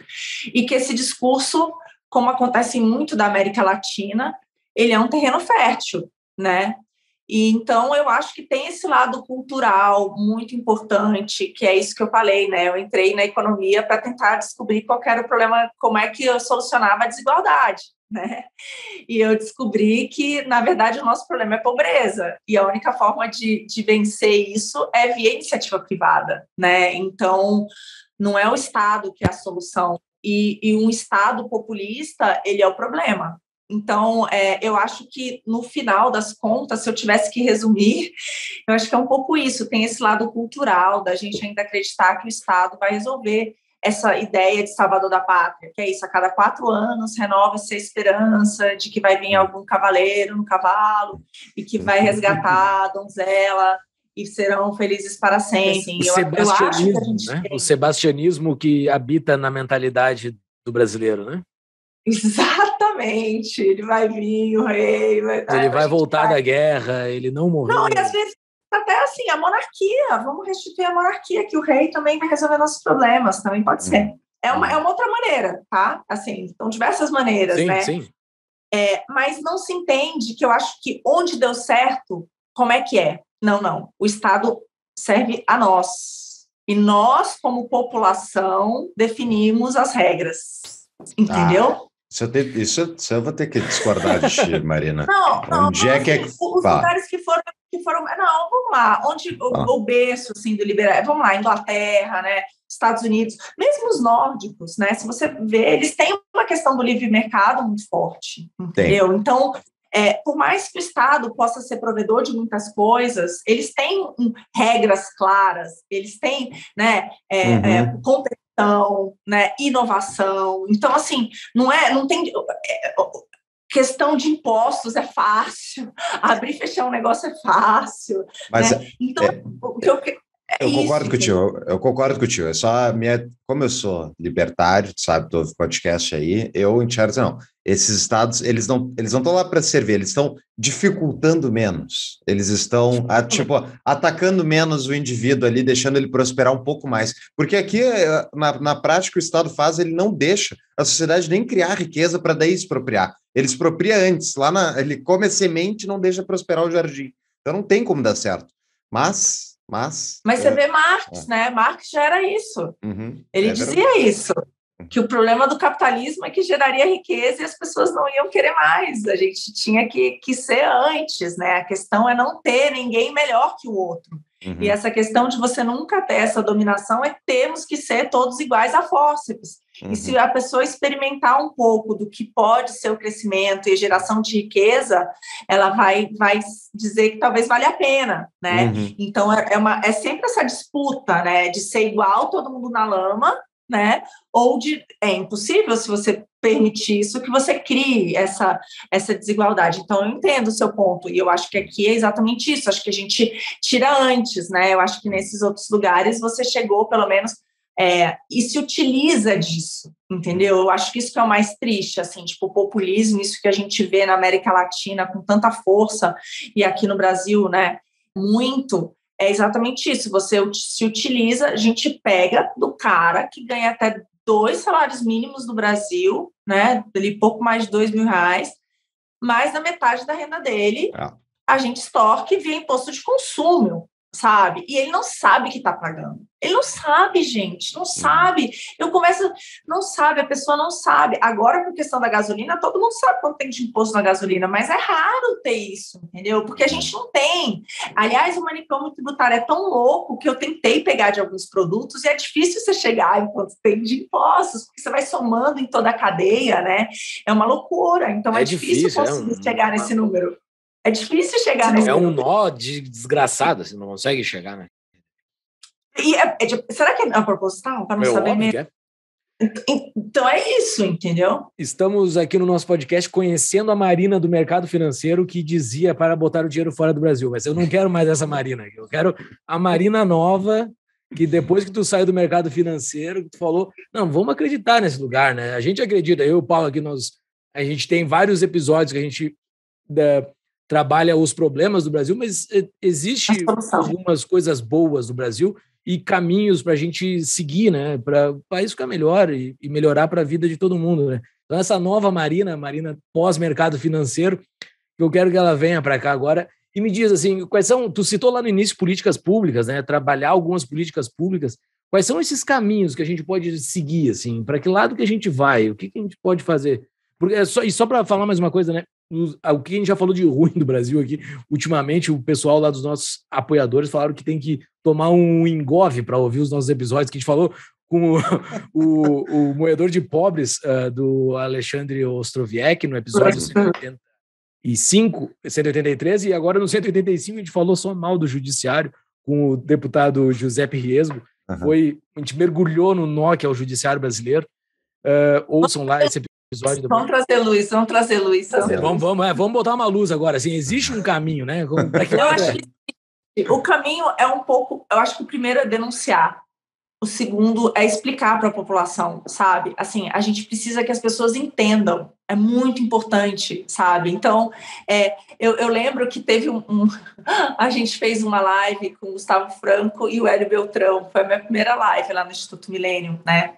e que esse discurso, como acontece muito da América Latina, ele é um terreno fértil, né? E então eu acho que tem esse lado cultural muito importante, que é isso que eu falei, né? Eu entrei na economia para tentar descobrir qual era o problema, como é que eu solucionava a desigualdade. Né? E eu descobri que, na verdade, o nosso problema é pobreza, e a única forma de, de vencer isso é via iniciativa privada, né? Então, não é o Estado que é a solução, e, e um Estado populista, ele é o problema. Então, é, eu acho que, no final das contas, se eu tivesse que resumir, eu acho que é um pouco isso, tem esse lado cultural da gente ainda acreditar que o Estado vai resolver essa ideia de salvador da pátria, que é isso, a cada quatro anos renova-se a esperança de que vai vir algum cavaleiro no cavalo e que vai resgatar a donzela e serão felizes para sempre. O, eu, sebastianismo, eu acho que a gente né? tem... o sebastianismo que habita na mentalidade do brasileiro, né? Exatamente. Ele vai vir, o rei... Vai... Ele vai voltar vai... da guerra, ele não morreu. Não, e às vezes até assim, a monarquia, vamos restituir a monarquia, que o rei também vai resolver nossos problemas, também pode ser. É uma, é uma outra maneira, tá? Assim, são diversas maneiras, sim, né? Sim, sim. É, mas não se entende que eu acho que onde deu certo, como é que é? Não, não. O Estado serve a nós. E nós, como população, definimos as regras. Entendeu? Ah. Isso eu, te, isso, isso eu vou ter que discordar de ti, Marina. Não, não. Onde não, é que é... Os lugares que foram, que foram... Não, vamos lá. Onde ah. o, o berço assim, do liberalismo... Vamos lá, Inglaterra, né? Estados Unidos. Mesmo os nórdicos, né? Se você vê, eles têm uma questão do livre mercado muito forte. Entendeu? Tem. Então, é, por mais que o Estado possa ser provedor de muitas coisas, eles têm um, regras claras, eles têm né, é, uhum. é, competência. Então, né, inovação. Então, assim, não é, não tem é, questão de impostos é fácil, abrir e fechar um negócio é fácil. Mas né? Então, é, o que eu, é eu concordo com o tio, eu concordo com o tio. É só minha, como eu sou libertário, sabe, do podcast aí, eu enxergo não. Esses estados, eles não, eles não estão lá para servir, eles estão dificultando menos, eles estão, a, tipo, atacando menos o indivíduo ali, deixando ele prosperar um pouco mais, porque aqui, na, na prática, o Estado faz, ele não deixa a sociedade nem criar riqueza para daí expropriar, ele expropria antes, lá na, ele come a semente e não deixa prosperar o jardim, então não tem como dar certo, mas... Mas, mas você é, vê Marx, é. né? Marx já era isso. Uhum, ele é dizia verdade. isso, que o problema do capitalismo é que geraria riqueza e as pessoas não iam querer mais. A gente tinha que, que ser antes, né? A questão é não ter ninguém melhor que o outro. Uhum. E essa questão de você nunca ter essa dominação é temos que ser todos iguais a fórceps. Uhum. E se a pessoa experimentar um pouco do que pode ser o crescimento e geração de riqueza, ela vai, vai dizer que talvez valha a pena, né? Uhum. Então, é, uma, é sempre essa disputa, né? De ser igual todo mundo na lama, né? Ou de... É impossível, se você permitir isso, que você crie essa, essa desigualdade. Então, eu entendo o seu ponto, e eu acho que aqui é exatamente isso. Acho que a gente tira antes, né? Eu acho que nesses outros lugares você chegou, pelo menos... é, e se utiliza disso, entendeu? Eu acho que isso que é o mais triste, assim, tipo, o populismo, isso que a gente vê na América Latina com tanta força, e aqui no Brasil, né, muito, é exatamente isso, você se utiliza, a gente pega do cara que ganha até dois salários mínimos do Brasil, né, ali pouco mais de dois mil reais, mais da metade da renda dele, ah. a gente extorque via imposto de consumo, sabe? E ele não sabe que está pagando. Ele não sabe, gente, não sabe. Eu começo, não sabe, a pessoa não sabe. Agora, por questão da gasolina, todo mundo sabe quanto tem de imposto na gasolina, mas é raro ter isso, entendeu? Porque a gente não tem. Aliás, o manicômio tributário é tão louco que eu tentei pegar de alguns produtos e é difícil você chegar em quanto tem de impostos, porque você vai somando em toda a cadeia, né? É uma loucura. Então, é, é difícil, difícil conseguir é um... chegar nesse número. É difícil chegar nesse... É um nó de desgraçado, você não consegue chegar, né? E é, é de, será que é uma proposital? Para não Meu saber mesmo. É. Então é isso, entendeu? Estamos aqui no nosso podcast conhecendo a Marina do mercado financeiro que dizia para botar o dinheiro fora do Brasil. Mas eu não quero mais essa Marina. Eu quero a Marina nova, que depois que tu saiu do mercado financeiro, tu falou, não, vamos acreditar nesse lugar, né? A gente acredita. Eu e o Paulo aqui, nós, a gente tem vários episódios que a gente... Da, trabalha os problemas do Brasil, mas existe algumas coisas boas do Brasil e caminhos para a gente seguir, né? Para o país ficar melhor e, e melhorar para a vida de todo mundo, né? Então, essa nova Marina, Marina pós-mercado financeiro, eu quero que ela venha para cá agora e me diz assim, quais são, tu citou lá no início políticas públicas, né? Trabalhar algumas políticas públicas, quais são esses caminhos que a gente pode seguir, assim? Para que lado que a gente vai? O que, que a gente pode fazer? Porque é só, e só para falar mais uma coisa, né? O que a gente já falou de ruim do Brasil aqui, ultimamente o pessoal lá dos nossos apoiadores falaram que tem que tomar um engove para ouvir os nossos episódios, que a gente falou com o, o, o moedor de pobres uh, do Alexandre Ostrovieck no episódio cento e oitenta e cinco, cento e oitenta e três, e agora no cento e oitenta e cinco a gente falou só mal do judiciário com o deputado Giuseppe Riesgo. Uhum. Foi, a gente mergulhou no nó que é o judiciário brasileiro. Uh, ouçam lá esse episódio. Episódio vamos do... trazer luz, vamos trazer luz. Trazer vamos, luz. Vamos, é, vamos botar uma luz agora, assim, existe um caminho, né? Como, que... Eu acho que o caminho é um pouco, eu acho que o primeiro é denunciar, o segundo é explicar para a população, sabe? Assim, a gente precisa que as pessoas entendam, é muito importante, sabe? Então, é, eu, eu lembro que teve um, um... A gente fez uma live com o Gustavo Franco e o Hélio Beltrão, foi a minha primeira live lá no Instituto Milênio, né?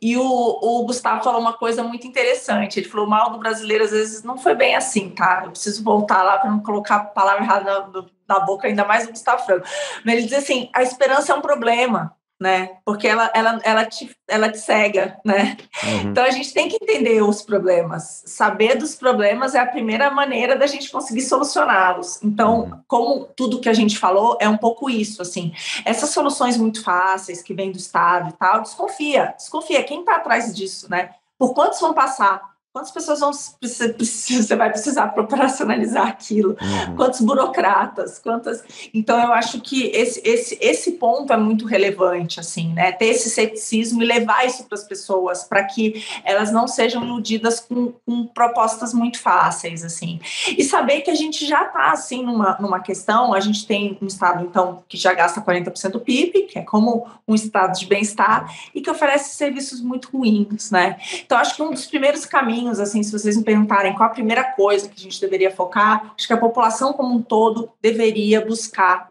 E o, o Gustavo falou uma coisa muito interessante. Ele falou, o mal do brasileiro às vezes não foi bem assim, tá? Eu preciso voltar lá para não colocar a palavra errada na, na boca, ainda mais do Gustavo Franco. Mas ele diz assim, a esperança é um problema, né? Porque ela, ela, ela, te, ela te cega, né? Uhum. Então a gente tem que entender os problemas. Saber dos problemas é a primeira maneira da gente conseguir solucioná-los. Então, uhum. como tudo que a gente falou, é um pouco isso, assim. Essas soluções muito fáceis que vêm do Estado e tal, desconfia, desconfia. Quem está atrás disso, né? Por quantos vão passar? Quantas pessoas vão precisar, você vai precisar operacionalizar aquilo? Uhum. Quantos burocratas? Quantas... Então, eu acho que esse, esse, esse ponto é muito relevante, assim, né? Ter esse ceticismo e levar isso para as pessoas, para que elas não sejam iludidas com, com propostas muito fáceis, assim. E saber que a gente já está, assim, numa, numa questão, a gente tem um Estado, então, que já gasta quarenta por cento do P I B, que é como um Estado de bem-estar, e que oferece serviços muito ruins, né? Então, acho que um dos primeiros caminhos, assim, se vocês me perguntarem qual a primeira coisa que a gente deveria focar, acho que a população como um todo deveria buscar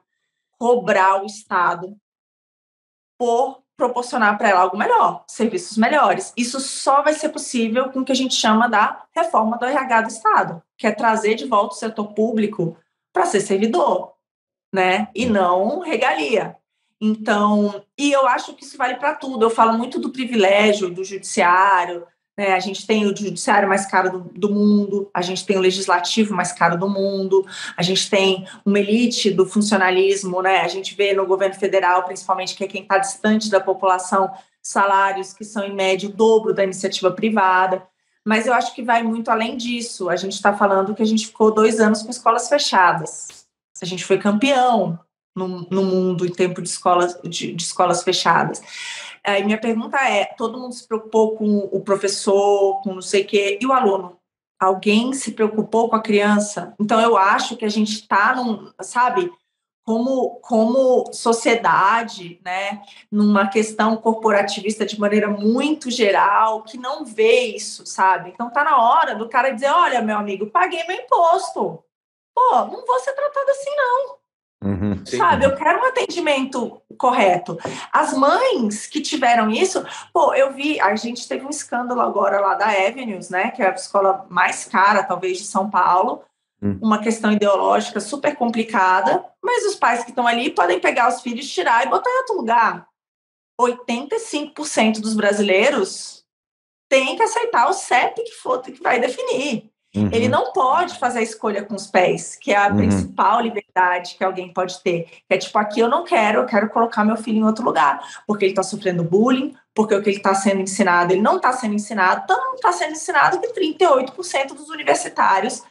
cobrar o Estado por proporcionar para ela algo melhor, serviços melhores. Isso só vai ser possível com o que a gente chama da reforma do R H do Estado, que é trazer de volta o setor público para ser servidor, né? E não regalia. Então, e eu acho que isso vale para tudo. Eu falo muito do privilégio do judiciário, né? A gente tem o judiciário mais caro do, do mundo, a gente tem o legislativo mais caro do mundo, a gente tem uma elite do funcionalismo, né? A gente vê no governo federal, principalmente, que é quem está distante da população, salários que são, em média, o dobro da iniciativa privada. Mas eu acho que vai muito além disso. A gente está falando que a gente ficou dois anos com escolas fechadas. A gente foi campeão no, no mundo em tempo de escolas, de, de escolas fechadas. Aí minha pergunta é, todo mundo se preocupou com o professor, com não sei o quê, e o aluno? Alguém se preocupou com a criança? Então, eu acho que a gente está, sabe, como, como sociedade, né, numa questão corporativista de maneira muito geral, que não vê isso, sabe? Então tá na hora do cara dizer, olha, meu amigo, paguei meu imposto. Pô, não vou ser tratado assim, não. Uhum, sabe, eu quero um atendimento correto. As mães que tiveram isso, pô, eu vi, a gente teve um escândalo agora lá da Avenues, né, que é a escola mais cara, talvez, de São Paulo, uhum. Uma questão ideológica super complicada, mas os pais que estão ali podem pegar os filhos, tirar e botar em outro lugar. oitenta e cinco por cento dos brasileiros têm que aceitar o C E P que, for, que vai definir. Uhum. Ele não pode fazer a escolha com os pés, que é a uhum. principal liberdade que alguém pode ter. É tipo, aqui eu não quero, eu quero colocar meu filho em outro lugar, porque ele está sofrendo bullying, porque o que ele está sendo ensinado, ele não está sendo ensinado, tanto não está sendo ensinado que trinta e oito por cento dos universitários,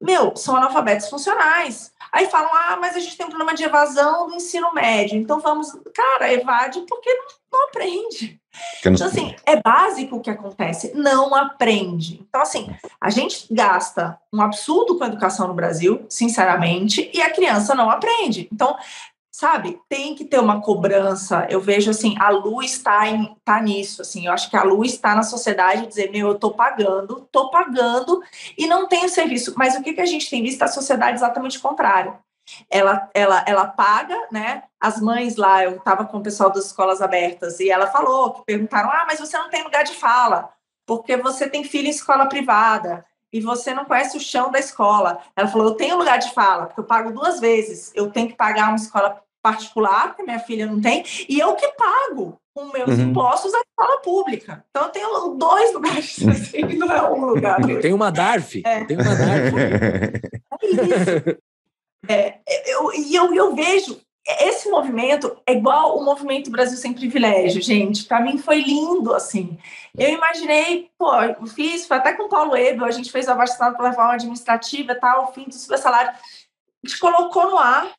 meu, são analfabetos funcionais. Aí falam, ah, mas a gente tem um problema de evasão do ensino médio, então vamos, cara, evade porque não, não aprende. Então, assim, é básico o que acontece, não aprende. Então, assim, a gente gasta um absurdo com a educação no Brasil, sinceramente, e a criança não aprende. Então, sabe, tem que ter uma cobrança. Eu vejo, assim, a luz está tá nisso, assim, eu acho que a luz está na sociedade dizer, meu, eu estou pagando, estou pagando e não tenho serviço. Mas o que, que a gente tem visto? A sociedade exatamente o contrário. Ela, ela, ela paga, né? As mães lá, eu estava com o pessoal das escolas abertas e ela falou, que perguntaram, ah, mas você não tem lugar de fala, porque você tem filho em escola privada e você não conhece o chão da escola. Ela falou, eu tenho lugar de fala, porque eu pago duas vezes, eu tenho que pagar uma escola particular, que minha filha não tem, e eu que pago com meus uhum. impostos a escola pública. Então eu tenho dois lugares, assim, não é um lugar. Eu tenho uma D A R F, é. eu tenho uma D A R F. É isso. E é, eu, eu, eu vejo esse movimento é igual o Movimento Brasil Sem Privilégios, gente. Para mim foi lindo, assim. Eu imaginei, pô, eu fiz, foi até com o Paulo Uebel, a gente fez o abastecimento pela reforma administrativa e tal, o fim do super salário. A gente colocou no ar,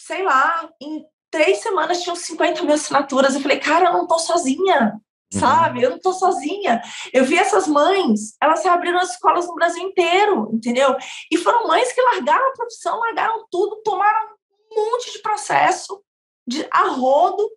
sei lá, em três semanas tinham cinquenta mil assinaturas. Eu falei, cara, eu não tô sozinha, sabe? Eu não tô sozinha. Eu vi essas mães, elas se abriram as escolas no Brasil inteiro, entendeu? E foram mães que largaram a profissão, largaram tudo, tomaram um monte de processo, de arrodo,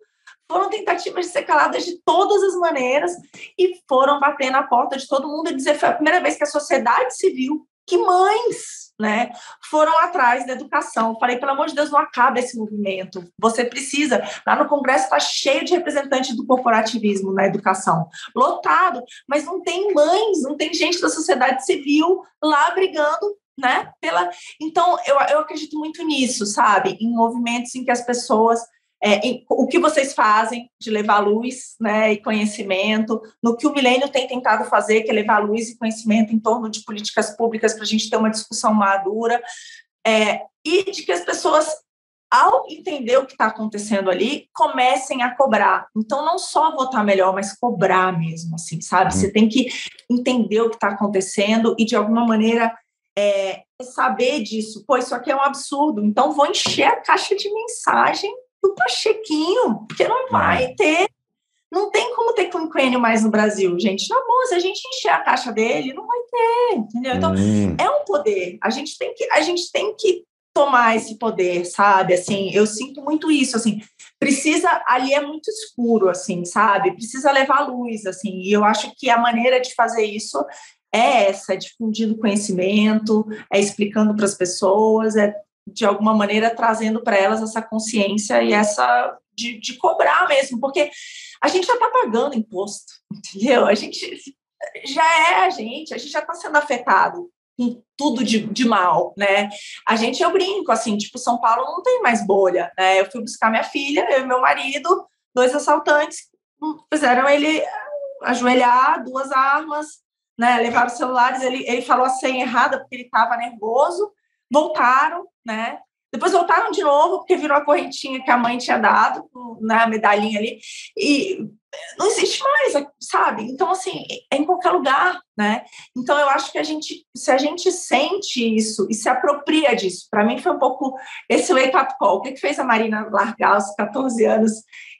foram tentativas de ser caladas de todas as maneiras e foram bater na porta de todo mundo e dizer, foi a primeira vez que a sociedade civil, que mães, né, foram atrás da educação. Eu falei, pelo amor de Deus, não acaba esse movimento. Você precisa. Lá no Congresso está cheio de representantes do corporativismo na educação. Lotado. Mas não tem mães, não tem gente da sociedade civil lá brigando, né? Pela... Então, eu, eu acredito muito nisso, sabe? Em movimentos em que as pessoas... É, em, o que vocês fazem de levar luz, né, e conhecimento, no que o Milênio tem tentado fazer, que é levar luz e conhecimento em torno de políticas públicas para a gente ter uma discussão madura, é, e de que as pessoas, ao entender o que está acontecendo ali, comecem a cobrar. Então, não só votar melhor, mas cobrar mesmo, assim, sabe? Você tem que entender o que está acontecendo e, de alguma maneira... É, saber disso, pô, isso aqui é um absurdo, então vou encher a caixa de mensagem do Pachequinho, porque não vai ter, não tem como ter quinquênio mais no Brasil, gente, na boa, se a gente encher a caixa dele, não vai ter, entendeu? Então, hum. é um poder, a gente tem que, a gente tem que tomar esse poder, sabe, assim, eu sinto muito isso, assim, precisa, ali é muito escuro, assim, sabe, precisa levar luz, assim, e eu acho que a maneira de fazer isso é essa, é difundindo conhecimento, é explicando para as pessoas, é, de alguma maneira, trazendo para elas essa consciência e essa de, de cobrar mesmo, porque a gente já está pagando imposto, entendeu? A gente já é a gente, a gente já está sendo afetado com tudo de, de mal, né? A gente, eu brinco, assim, tipo, São Paulo não tem mais bolha, né? Eu fui buscar minha filha, eu e meu marido, dois assaltantes, fizeram ele ajoelhar, duas armas, né, levaram os celulares, ele, ele falou a senha errada porque ele estava nervoso, voltaram, né, depois voltaram de novo porque virou a correntinha que a mãe tinha dado, né, a medalhinha ali, e não existe mais, sabe? Então, assim, é em qualquer lugar, né? Então, eu acho que a gente, se a gente sente isso e se apropria disso, para mim foi um pouco esse wake-up call, o que, que fez a Marina largar os catorze anos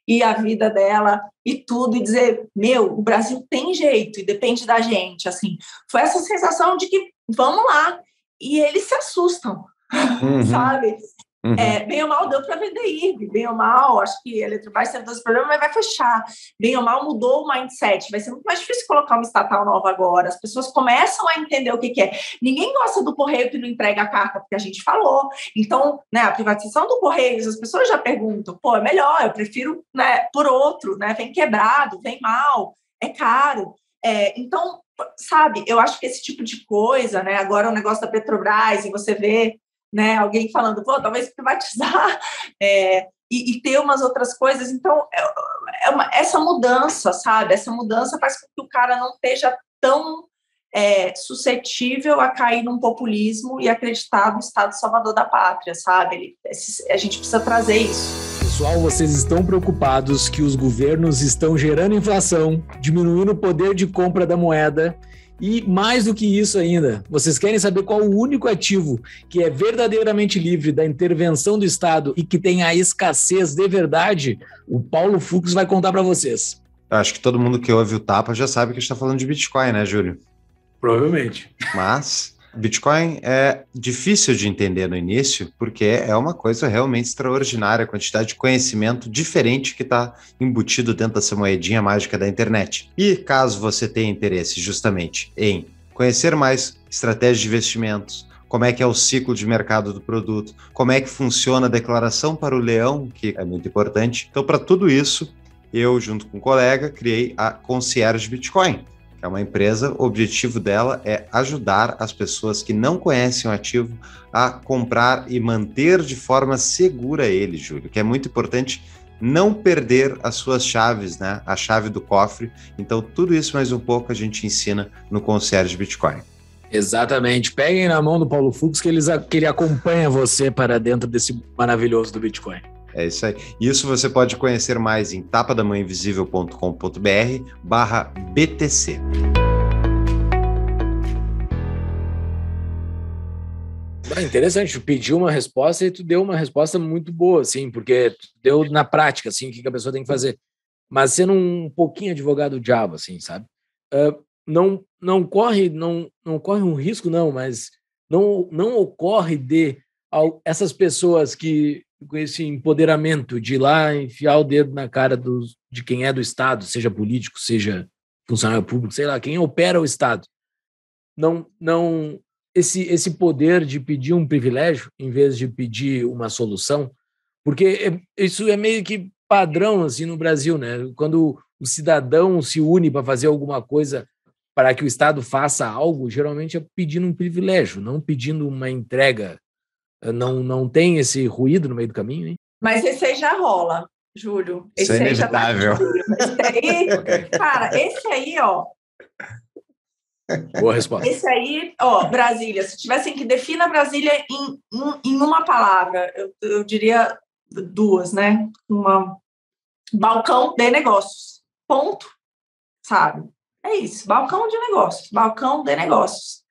e a vida dela e tudo, e dizer, meu, o Brasil tem jeito e depende da gente, assim. Foi essa sensação de que, vamos lá, e eles se assustam, uhum. sabe? Uhum. É, bem ou mal deu para vender I R B, bem ou mal, acho que a Eletrobras tem dois problemas, mas vai fechar. Bem ou mal mudou o mindset, vai ser muito mais difícil colocar uma estatal nova agora. As pessoas começam a entender o que, que é. Ninguém gosta do correio que não entrega a carta, porque a gente falou. Então, né, a privatização do correio, as pessoas já perguntam, pô, é melhor, eu prefiro, né, por outro, né, vem quebrado, vem mal, é caro. É, então, sabe, eu acho que esse tipo de coisa, né, agora o negócio da Petrobras, e você vê, né, alguém falando, pô, talvez privatizar, é, e, e ter umas outras coisas. Então, é, é uma, essa mudança, sabe, essa mudança faz com que o cara não esteja tão é, suscetível a cair num populismo e acreditar no Estado salvador da pátria, sabe, ele, a gente precisa trazer isso. Pessoal, vocês estão preocupados que os governos estão gerando inflação, diminuindo o poder de compra da moeda e, mais do que isso ainda, vocês querem saber qual o único ativo que é verdadeiramente livre da intervenção do Estado e que tem a escassez de verdade? O Paulo Fuchs vai contar para vocês. Acho que todo mundo que ouve o Tapa já sabe que a gente está falando de Bitcoin, né, Júlio? Provavelmente. Mas Bitcoin é difícil de entender no início, porque é uma coisa realmente extraordinária, a quantidade de conhecimento diferente que está embutido dentro dessa moedinha mágica da internet. E caso você tenha interesse justamente em conhecer mais estratégias de investimentos, como é que é o ciclo de mercado do produto, como é que funciona a declaração para o leão, que é muito importante. Então, para tudo isso, eu, junto com um colega, criei a Concierge Bitcoin, que é uma empresa, o objetivo dela é ajudar as pessoas que não conhecem o ativo a comprar e manter de forma segura ele, Júlio, que é muito importante não perder as suas chaves, né? A chave do cofre. Então, tudo isso mais um pouco a gente ensina no Concierge Bitcoin. Exatamente. Peguem na mão do Paulo Fuchs que, eles, que ele acompanha você para dentro desse maravilhoso do Bitcoin. É isso aí. Isso você pode conhecer mais em tapa da mão invisível ponto com ponto b r barra b t c. Ah, interessante, tu pediu uma resposta e tu deu uma resposta muito boa, assim, porque tu deu na prática, assim, o que a pessoa tem que fazer. Mas sendo um pouquinho advogado diabo, assim, sabe? Uh, não, não, corre, não, não corre um risco, não, mas não, não ocorre de ao, essas pessoas que com esse empoderamento de ir lá enfiar o dedo na cara dos, de quem é do Estado, seja político, seja funcionário público, sei lá, quem opera o Estado. Não, não, esse, esse poder de pedir um privilégio em vez de pedir uma solução, porque é, isso é meio que padrão assim, no Brasil, né? Quando o cidadão se une para fazer alguma coisa para que o Estado faça algo, geralmente é pedindo um privilégio, não pedindo uma entrega. Não, não tem esse ruído no meio do caminho, hein? Mas esse aí já rola, Júlio. Esse Isso é inevitável. Aí já tá... esse aí, cara, esse aí, ó. Boa resposta. Esse aí, ó, Brasília. Se tivessem que definir Brasília em, em, em uma palavra, eu, eu diria duas, né? Uma balcão de negócios. Ponto. Sabe? É isso. Balcão de negócios. Balcão de negócios.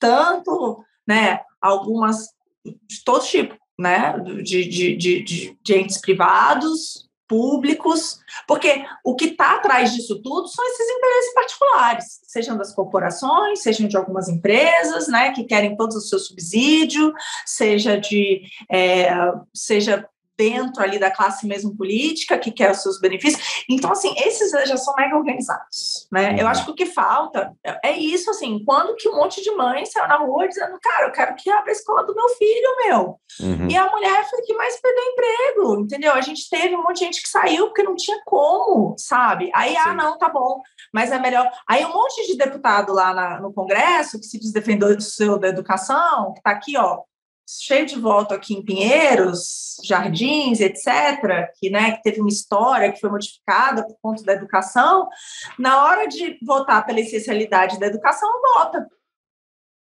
Tanto, né, algumas... de todo tipo, né, de, de, de, de, de entes privados, públicos, porque o que está atrás disso tudo são esses interesses particulares, sejam das corporações, sejam de algumas empresas, né, que querem todos os seus subsídios, seja de, é, seja dentro ali da classe mesmo política, que quer os seus benefícios. Então, assim, esses já são mega organizados, né? Eu acho que o que falta é isso, assim, quando que um monte de mãe saiu na rua dizendo, cara, eu quero que abra a escola do meu filho, meu. Uhum. E a mulher foi que mais perdeu emprego, entendeu? A gente teve um monte de gente que saiu porque não tinha como, sabe? Aí, Sim. ah, não, tá bom, mas é melhor. Aí um monte de deputado lá na, no Congresso, que se diz defendedor do seu, da educação, que tá aqui, ó, cheio de voto aqui em Pinheiros, Jardins, etcétera, que, né, que teve uma história que foi modificada por conta da educação, na hora de votar pela essencialidade da educação, vota.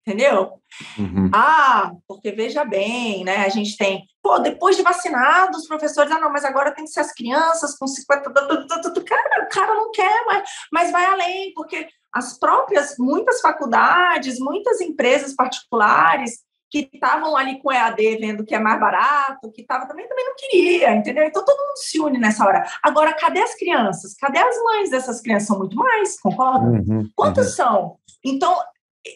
Entendeu? Uhum. Ah, porque veja bem, né, a gente tem, pô, depois de vacinado, os professores, ah, não, mas agora tem que ser as crianças com cinquenta... Cara, o cara não quer, mas, mas vai além, porque as próprias, muitas faculdades, muitas empresas particulares que estavam ali com E A D vendo que é mais barato, que tava, também, também não queria, entendeu? Então, todo mundo se une nessa hora. Agora, cadê as crianças? Cadê as mães dessas crianças? São muito mais, concorda? Uhum, Quantas uhum. são? Então,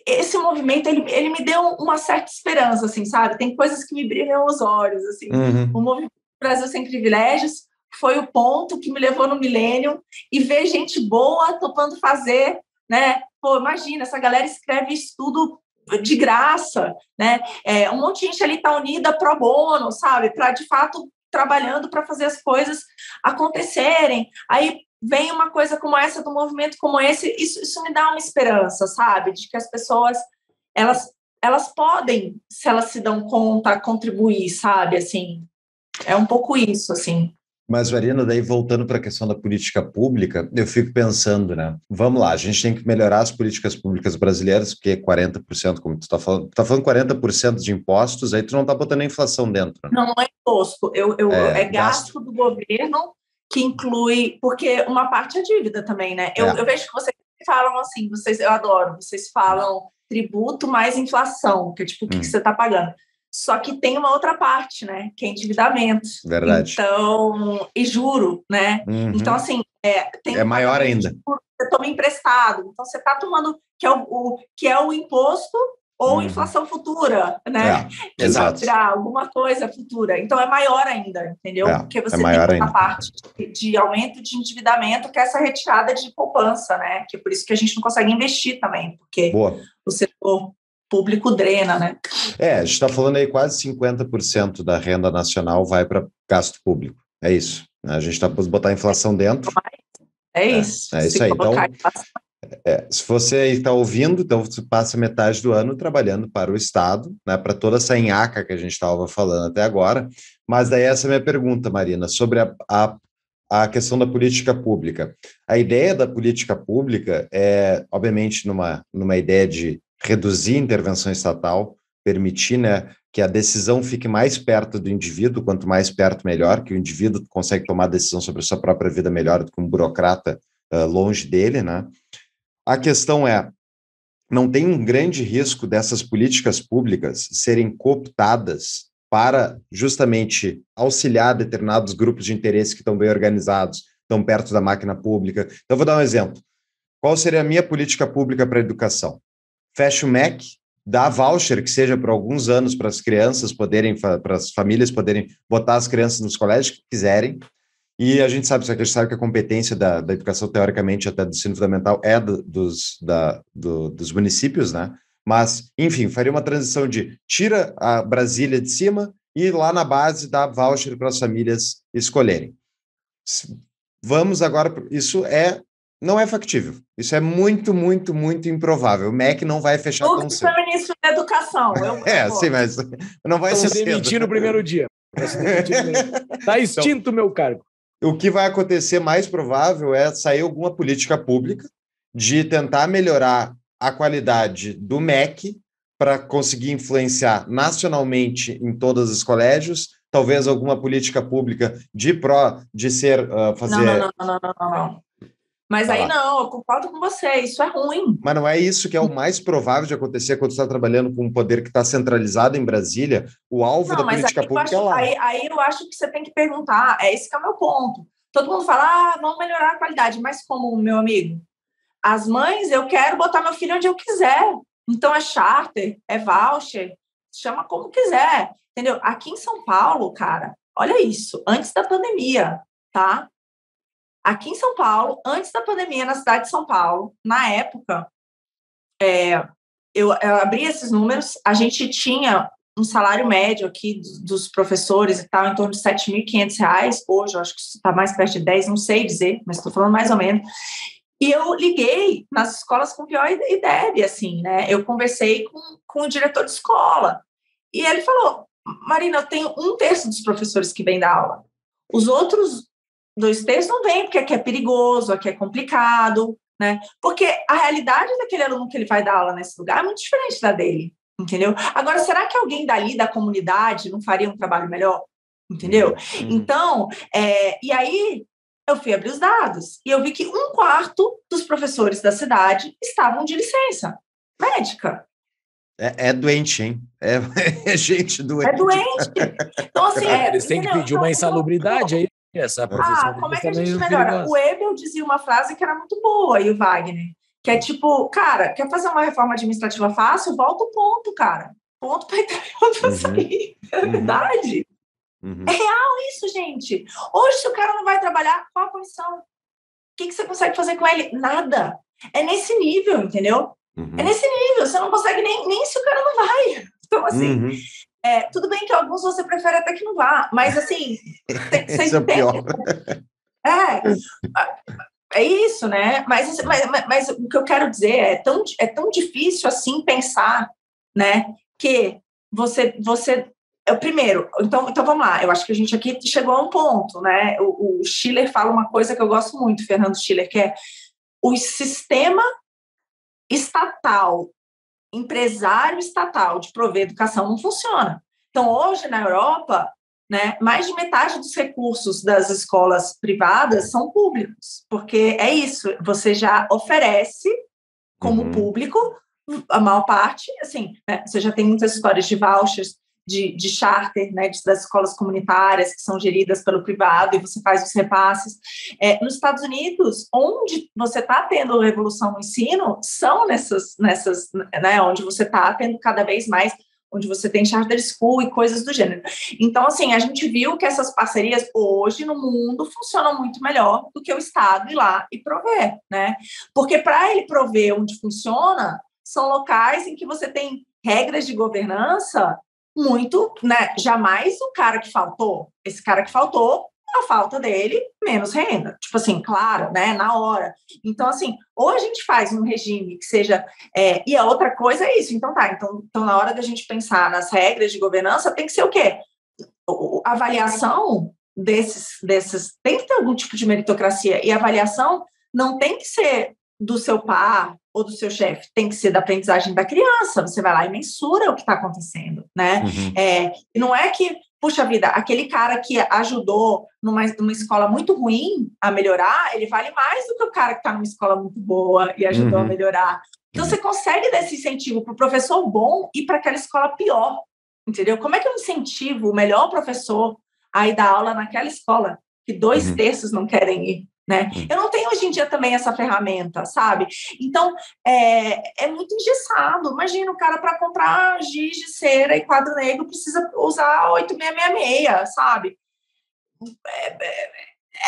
esse movimento, ele, ele me deu uma certa esperança, assim, sabe? Tem coisas que me brilham os olhos, assim. Uhum. O Movimento Brasil Sem Privilégios foi o ponto que me levou no Milênio, e ver gente boa topando fazer, né? Pô, imagina, essa galera escreve isso tudo de graça, né? É, um monte de gente ali tá unida pro bono, sabe? Para de fato, trabalhando para fazer as coisas acontecerem. Aí vem uma coisa como essa, do movimento como esse, isso, isso me dá uma esperança, sabe? De que as pessoas, elas, elas podem, se elas se dão conta, contribuir, sabe? Assim, é um pouco isso, assim. Mas, Marina, daí voltando para a questão da política pública, eu fico pensando, né? Vamos lá, a gente tem que melhorar as políticas públicas brasileiras, porque quarenta por cento, como tu está falando, tu tá falando quarenta por cento de impostos, aí tu não está botando a inflação dentro. Né? Não, não é imposto, eu, eu, é, é gasto, gasto do governo, que inclui, porque uma parte é dívida também, né? Eu, é. eu vejo que vocês falam assim, vocês, eu adoro, vocês falam tributo mais inflação, que é tipo, o hum. que, que você está pagando? Só que tem uma outra parte, né? Que é endividamento. Verdade. Então, e juro, né? Uhum. Então, assim, é, tem é maior ainda. Você toma emprestado. Então, você está tomando que é o, o, que é o imposto ou uhum. inflação futura, né? É. Exato. Tirar alguma coisa futura. Então, é maior ainda, entendeu? É. Porque você é maior tem uma ainda. parte de aumento de endividamento, que é essa retirada de poupança, né? Que é por isso que a gente não consegue investir também, porque Boa. o setor público drena, né? É, a gente está falando aí quase cinquenta por cento da renda nacional vai para gasto público. É isso. A gente está para botar a inflação dentro. É isso. É, é isso se aí. Então, é, se você está ouvindo, então você passa metade do ano trabalhando para o Estado, né, para toda essa nhaca que a gente estava falando até agora. Mas daí essa é a minha pergunta, Marina, sobre a, a a questão da política pública. A ideia da política pública é, obviamente, numa, numa ideia de reduzir a intervenção estatal, permitir, né, que a decisão fique mais perto do indivíduo, quanto mais perto, melhor, que o indivíduo consegue tomar decisão sobre a sua própria vida melhor do que um burocrata uh, longe dele, né? A questão é, não tem um grande risco dessas políticas públicas serem cooptadas para justamente auxiliar determinados grupos de interesse que estão bem organizados, estão perto da máquina pública? Então, vou dar um exemplo. Qual seria a minha política pública para a educação? Fecha o M E C, dá voucher, que seja por alguns anos, para as crianças poderem, para as famílias poderem botar as crianças nos colégios que quiserem, e a gente sabe, só que a gente sabe que a competência da, da educação, teoricamente, até do ensino fundamental, é do, dos, da, do, dos municípios, né? Mas, enfim, faria uma transição de tira a Brasília de cima e lá na base dá voucher para as famílias escolherem. Vamos agora, isso é... Não é factível. Isso é muito, muito, muito improvável. O M E C não vai fechar tão cedo. O ministro da Educação. Eu, é, pô. sim, mas não vai ser cedo. Demitir no primeiro dia. Está extinto o meu cargo. O que vai acontecer mais provável é sair alguma política pública de tentar melhorar a qualidade do M E C para conseguir influenciar nacionalmente em todos os colégios, talvez alguma política pública de pró, de ser... Uh, fazer... Não, não, não, não, não, não. não. Mas ah, aí não, eu concordo com você, isso é ruim. Mas não é isso que é o mais provável de acontecer quando você está trabalhando com um poder que está centralizado em Brasília, o alvo não, da política aí pública acho, é lá. Aí, aí eu acho que você tem que perguntar, é esse que é o meu ponto. Todo mundo fala, ah, vamos melhorar a qualidade, mas como, meu amigo? As mães, eu quero botar meu filho onde eu quiser. Então é charter, é voucher, chama como quiser, entendeu? Aqui em São Paulo, cara, olha isso, antes da pandemia, tá? Aqui em São Paulo, antes da pandemia, na cidade de São Paulo, na época, é, eu, eu abri esses números, a gente tinha um salário médio aqui dos, dos professores e tal, em torno de sete mil e quinhentos reais, hoje eu acho que isso está mais perto de dez, não sei dizer, mas estou falando mais ou menos. E eu liguei nas escolas com o pior ideia, assim, né? Eu conversei com, com o diretor de escola e ele falou, Marina, eu tenho um terço dos professores que vêm da aula, os outros... Dois terços não vem, porque aqui é perigoso, aqui é complicado, né? Porque a realidade daquele aluno que ele vai dar aula nesse lugar é muito diferente da dele, entendeu? Agora, será que alguém dali da comunidade não faria um trabalho melhor? Entendeu? Sim. Então, é, e aí eu fui abrir os dados e eu vi que um quarto dos professores da cidade estavam de licença médica. É, é doente, hein? É, é gente doente. É doente. Então, assim, é, eles têm que pedir uma insalubridade aí. Essa ah, como é que a gente melhora? Perigosa. O Uebel dizia uma frase que era muito boa, e o Wagner, Que é tipo, cara, quer fazer uma reforma administrativa fácil? Volta o ponto, cara. Ponto para entrar e outro para sair. É verdade. Uhum. É real isso, gente. Hoje, se o cara não vai trabalhar, qual a comissão? O que, que você consegue fazer com ele? Nada. É nesse nível, entendeu? Uhum. É nesse nível. Você não consegue nem, nem se o cara não vai. Então, assim... Uhum. É, tudo bem que alguns você prefere até que não vá, mas assim... Isso é pior. É, é isso, né? Mas, mas, mas o que eu quero dizer é tão, é tão difícil assim pensar, né? Que você... você eu, primeiro, então, então vamos lá, eu acho que a gente aqui chegou a um ponto, né? O, o Schiller fala uma coisa que eu gosto muito, Fernando Schiller, que é o sistema estatal empresário estatal de prover educação não funciona. Então, hoje, na Europa, né, mais de metade dos recursos das escolas privadas são públicos, porque é isso, você já oferece como público a maior parte, assim, né, você já tem muitas histórias de vouchers, de, de charter, né, das escolas comunitárias que são geridas pelo privado e você faz os repasses. É, nos Estados Unidos, onde você está tendo a revolução no ensino, são nessas, nessas né, onde você está tendo cada vez mais, onde você tem charter school e coisas do gênero. Então, assim, a gente viu que essas parcerias hoje no mundo funcionam muito melhor do que o Estado ir lá e prover, né? Porque para ele prover onde funciona, são locais em que você tem regras de governança muito, né, jamais o cara que faltou, esse cara que faltou, a falta dele, menos renda. Tipo assim, claro, né, na hora. Então, assim, ou a gente faz um regime que seja, é, e a outra coisa é isso, então tá, então, então na hora da gente pensar nas regras de governança, tem que ser o quê? A avaliação desses, desses, tem que ter algum tipo de meritocracia, e a avaliação não tem que ser do seu par ou do seu chefe, tem que ser da aprendizagem da criança, você vai lá e mensura o que está acontecendo, né? Uhum. É, não é que, puxa vida, aquele cara que ajudou numa, numa escola muito ruim a melhorar, ele vale mais do que o cara que está numa escola muito boa e ajudou uhum. a melhorar. Então, você consegue dar esse incentivo para o professor bom e para aquela escola pior, entendeu? Como é que eu incentivo o melhor professor a ir dar aula naquela escola que dois uhum. terços não querem ir? Né? Eu não tenho hoje em dia também essa ferramenta, sabe? Então, é, é muito engessado. Imagina o cara para comprar giz de cera e quadro negro precisa usar oito seis seis seis, sabe? É, é,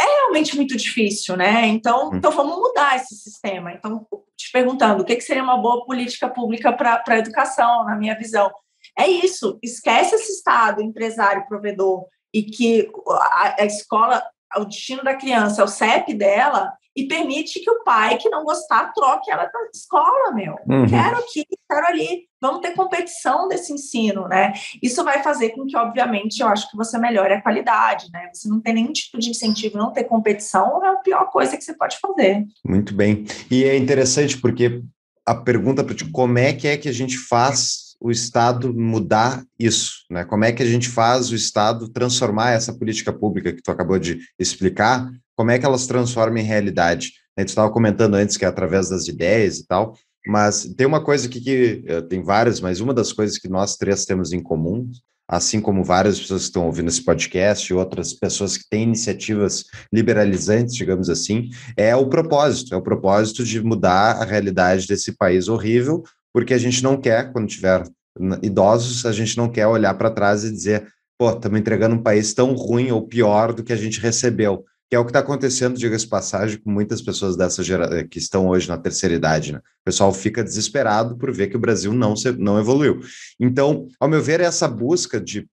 é realmente muito difícil, né? Então, então, vamos mudar esse sistema. Então, te perguntando, o que, que seria uma boa política pública para a educação, na minha visão? É isso, esquece esse Estado, empresário, provedor, e que a, a escola... o destino da criança, o C E P dela, e permite que o pai que não gostar troque ela da escola, meu. Uhum. Quero aqui, quero ali. Vamos ter competição desse ensino, né? Isso vai fazer com que, obviamente, eu acho que você melhore a qualidade, né? Você não tem nenhum tipo de incentivo, não ter competição é a pior coisa que você pode fazer. Muito bem. E é interessante porque a pergunta para ti, como é que é que a gente faz o Estado mudar isso, né? Como é que a gente faz o Estado transformar essa política pública que tu acabou de explicar, como é que elas transformam em realidade? A gente estava comentando antes que é através das ideias e tal, mas tem uma coisa aqui que, tem várias, mas uma das coisas que nós três temos em comum, assim como várias pessoas que estão ouvindo esse podcast e outras pessoas que têm iniciativas liberalizantes, digamos assim, é o propósito, é o propósito de mudar a realidade desse país horrível, porque a gente não quer, quando tiver idosos, a gente não quer olhar para trás e dizer, pô, estamos entregando um país tão ruim ou pior do que a gente recebeu, que é o que está acontecendo, diga-se passagem, com muitas pessoas dessa geração que estão hoje na terceira idade, né? O pessoal fica desesperado por ver que o Brasil não, se, não evoluiu. Então, ao meu ver, essa busca de,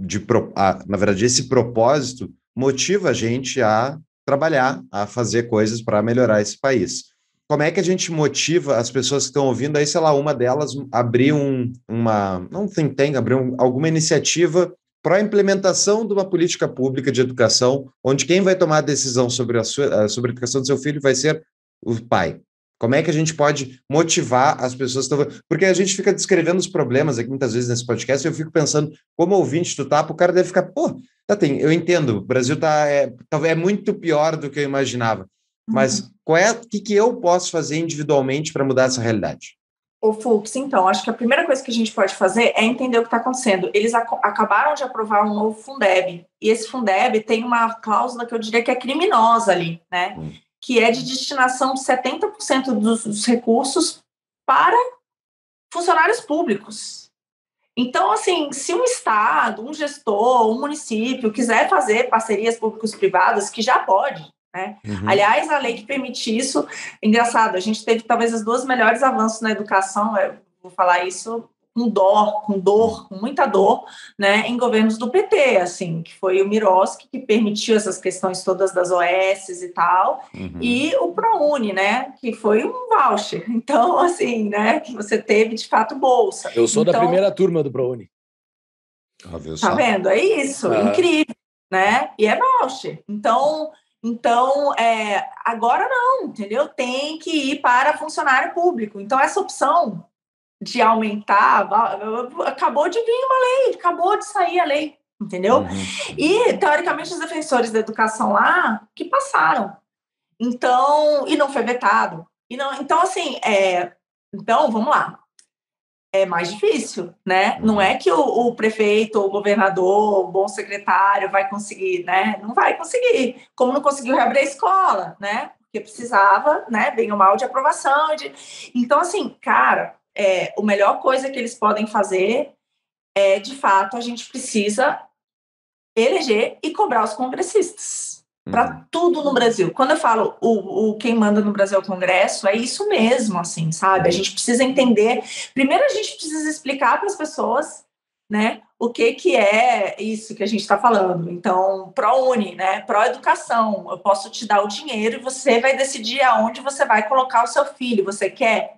de a, na verdade, esse propósito motiva a gente a trabalhar, a fazer coisas para melhorar esse país. Como é que a gente motiva as pessoas que estão ouvindo aí, sei lá, uma delas abrir um, uma, não tem, tem, abrir um, alguma iniciativa para a implementação de uma política pública de educação, onde quem vai tomar a decisão sobre a, sua, sobre a educação do seu filho vai ser o pai. Como é que a gente pode motivar as pessoas que estão... Porque a gente fica descrevendo os problemas aqui muitas vezes nesse podcast e eu fico pensando, como ouvinte do Tapa, o cara deve ficar, pô, tá, tem, eu entendo, o Brasil tá, é, é muito pior do que eu imaginava. Mas qual é, o que, que eu posso fazer individualmente para mudar essa realidade? Ô, Fuchs, então, acho que a primeira coisa que a gente pode fazer é entender o que está acontecendo. Eles ac- acabaram de aprovar um novo Fundeb, e esse Fundeb tem uma cláusula que eu diria que é criminosa ali, né? Hum. que é de destinação de setenta por cento dos, dos recursos para funcionários públicos. Então, assim, se um Estado, um gestor, um município quiser fazer parcerias públicos-privadas, que já pode, né? Uhum. Aliás, a lei que permite isso, engraçado, a gente teve talvez os dois melhores avanços na educação, eu vou falar isso com dor, com dor, com muita dor, né, em governos do P T, assim, que foi o Miroski que permitiu essas questões todas das O Ss e tal, uhum. e o ProUni, né, que foi um voucher. Então, assim, né, que você teve, de fato, bolsa. Eu sou então, da primeira turma do ProUni. Ah, viu só? Tá vendo? É isso, ah. incrível, né, e é voucher. Então... Então, é, agora não, entendeu? Tem que ir para funcionário público. Então, essa opção de aumentar, acabou de vir uma lei, acabou de sair a lei, entendeu? Uhum. E, teoricamente, os defensores da educação lá, que passaram. Então, e não foi vetado. E não, então, assim, é, então, vamos lá. É mais difícil, né? Não é que o, o prefeito, o governador, o bom secretário vai conseguir, né? Não vai conseguir. Como não conseguiu reabrir a escola, né? Porque precisava, né? Bem ou mal de aprovação. De... Então, assim, cara, é, a melhor coisa que eles podem fazer é, de fato, a gente precisa eleger e cobrar os congressistas. Para tudo no Brasil. Quando eu falo o, o quem manda no Brasil é o Congresso, é isso mesmo, assim, sabe? A gente precisa entender... Primeiro, a gente precisa explicar para as pessoas, né, o que, que é isso que a gente está falando. Então, ProUni, né, pró-educação. Eu posso te dar o dinheiro e você vai decidir aonde você vai colocar o seu filho. Você quer?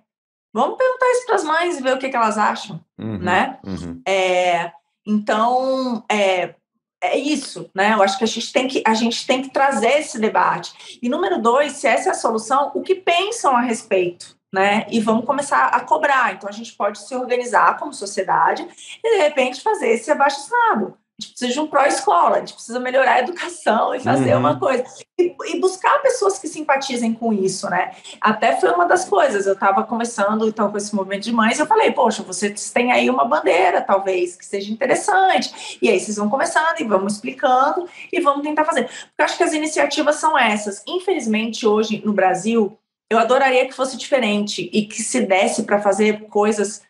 Vamos perguntar isso para as mães e ver o que, que elas acham, uhum, né? Uhum. É, então... É, É isso, né? Eu acho que a gente tem que, a gente tem que trazer esse debate. E número dois, se essa é a solução, o que pensam a respeito, né? E vamos começar a cobrar. Então, a gente pode se organizar como sociedade e, de repente, fazer esse abaixo-assinado. A gente precisa de um pró-escola, a gente precisa melhorar a educação e fazer uhum. uma coisa. E, e buscar pessoas que simpatizem com isso, né? Até foi uma das coisas. Eu estava conversando então, com esse movimento de mães e eu falei, poxa, vocês têm aí uma bandeira, talvez, que seja interessante. E aí vocês vão conversando e vamos explicando e vamos tentar fazer. Porque eu acho que as iniciativas são essas. Infelizmente, hoje, no Brasil, eu adoraria que fosse diferente e que se desse para fazer coisas...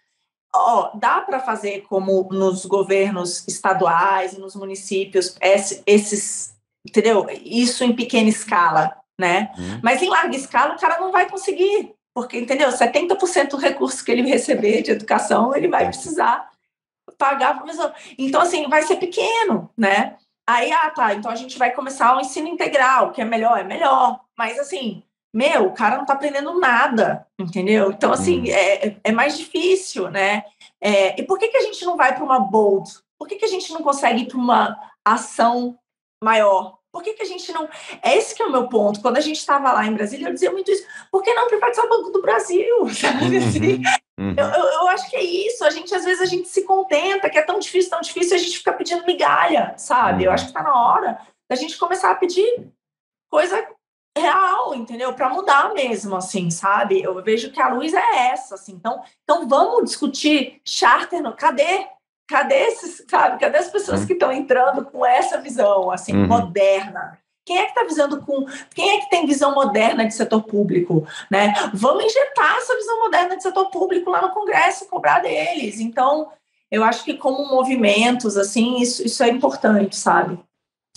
Oh, dá para fazer como nos governos estaduais e nos municípios, esses, entendeu? Isso em pequena escala, né? Uhum. Mas em larga escala o cara não vai conseguir, porque, entendeu? setenta por cento do recurso que ele receber de educação, ele vai precisar pagar para a pessoa. Então, assim, vai ser pequeno, né? Aí, ah, tá, então a gente vai começar o ensino integral, que é melhor, é melhor, mas, assim... Meu, o cara não tá aprendendo nada, entendeu? Então, assim, é, é mais difícil, né? É, e por que, que a gente não vai para uma bold? Por que, que a gente não consegue ir para uma ação maior? Por que, que a gente não... É esse que é o meu ponto. Quando a gente estava lá em Brasília, eu dizia muito isso. Por que não privatizar o Banco do Brasil? Sabe? Assim, uhum. eu, eu, eu acho que é isso. A gente, às vezes, a gente se contenta, que é tão difícil, tão difícil, a gente fica pedindo migalha, sabe? Eu acho que tá na hora da gente começar a pedir coisa... real, entendeu? Para mudar mesmo, assim, sabe? Eu vejo que a luz é essa, assim. Então, então vamos discutir charter, no... cadê? Cadê esses, sabe? Cadê as pessoas que estão entrando com essa visão, assim, uhum. moderna? Quem é que está visando com... Quem é que tem visão moderna de setor público, né? Vamos injetar essa visão moderna de setor público lá no Congresso e cobrar deles. Então, eu acho que como movimentos, assim, isso, isso é importante, sabe?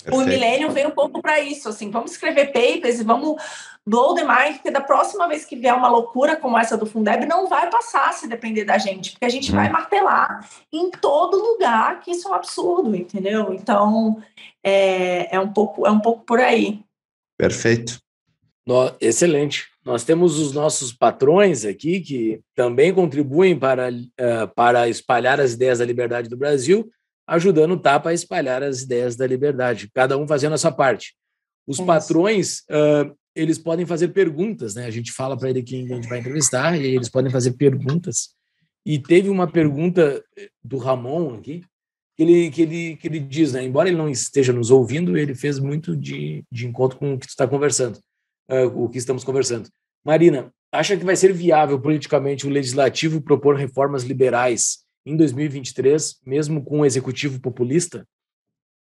Perfeito. O Milênio veio um pouco para isso, assim, vamos escrever papers e vamos blow the mind, porque da próxima vez que vier uma loucura como essa do Fundeb, não vai passar se depender da gente, porque a gente hum. vai martelar em todo lugar que isso é um absurdo, entendeu? Então, é, é, um, pouco, é um pouco por aí. Perfeito. No, excelente. Nós temos os nossos patrões aqui, que também contribuem para, uh, para espalhar as ideias da liberdade do Brasil, ajudando o Tapa a espalhar as ideias da liberdade, cada um fazendo a sua parte. Os é patrões, uh, eles podem fazer perguntas, né? A gente fala para ele quem a gente vai entrevistar, e eles podem fazer perguntas. E teve uma pergunta do Ramon aqui, que ele, que ele, que ele diz, né? Embora ele não esteja nos ouvindo, ele fez muito de, de encontro com o que tu está conversando, uh, o que estamos conversando. Marina, acha que vai ser viável politicamente o legislativo propor reformas liberais em dois mil e vinte e três, mesmo com o executivo populista?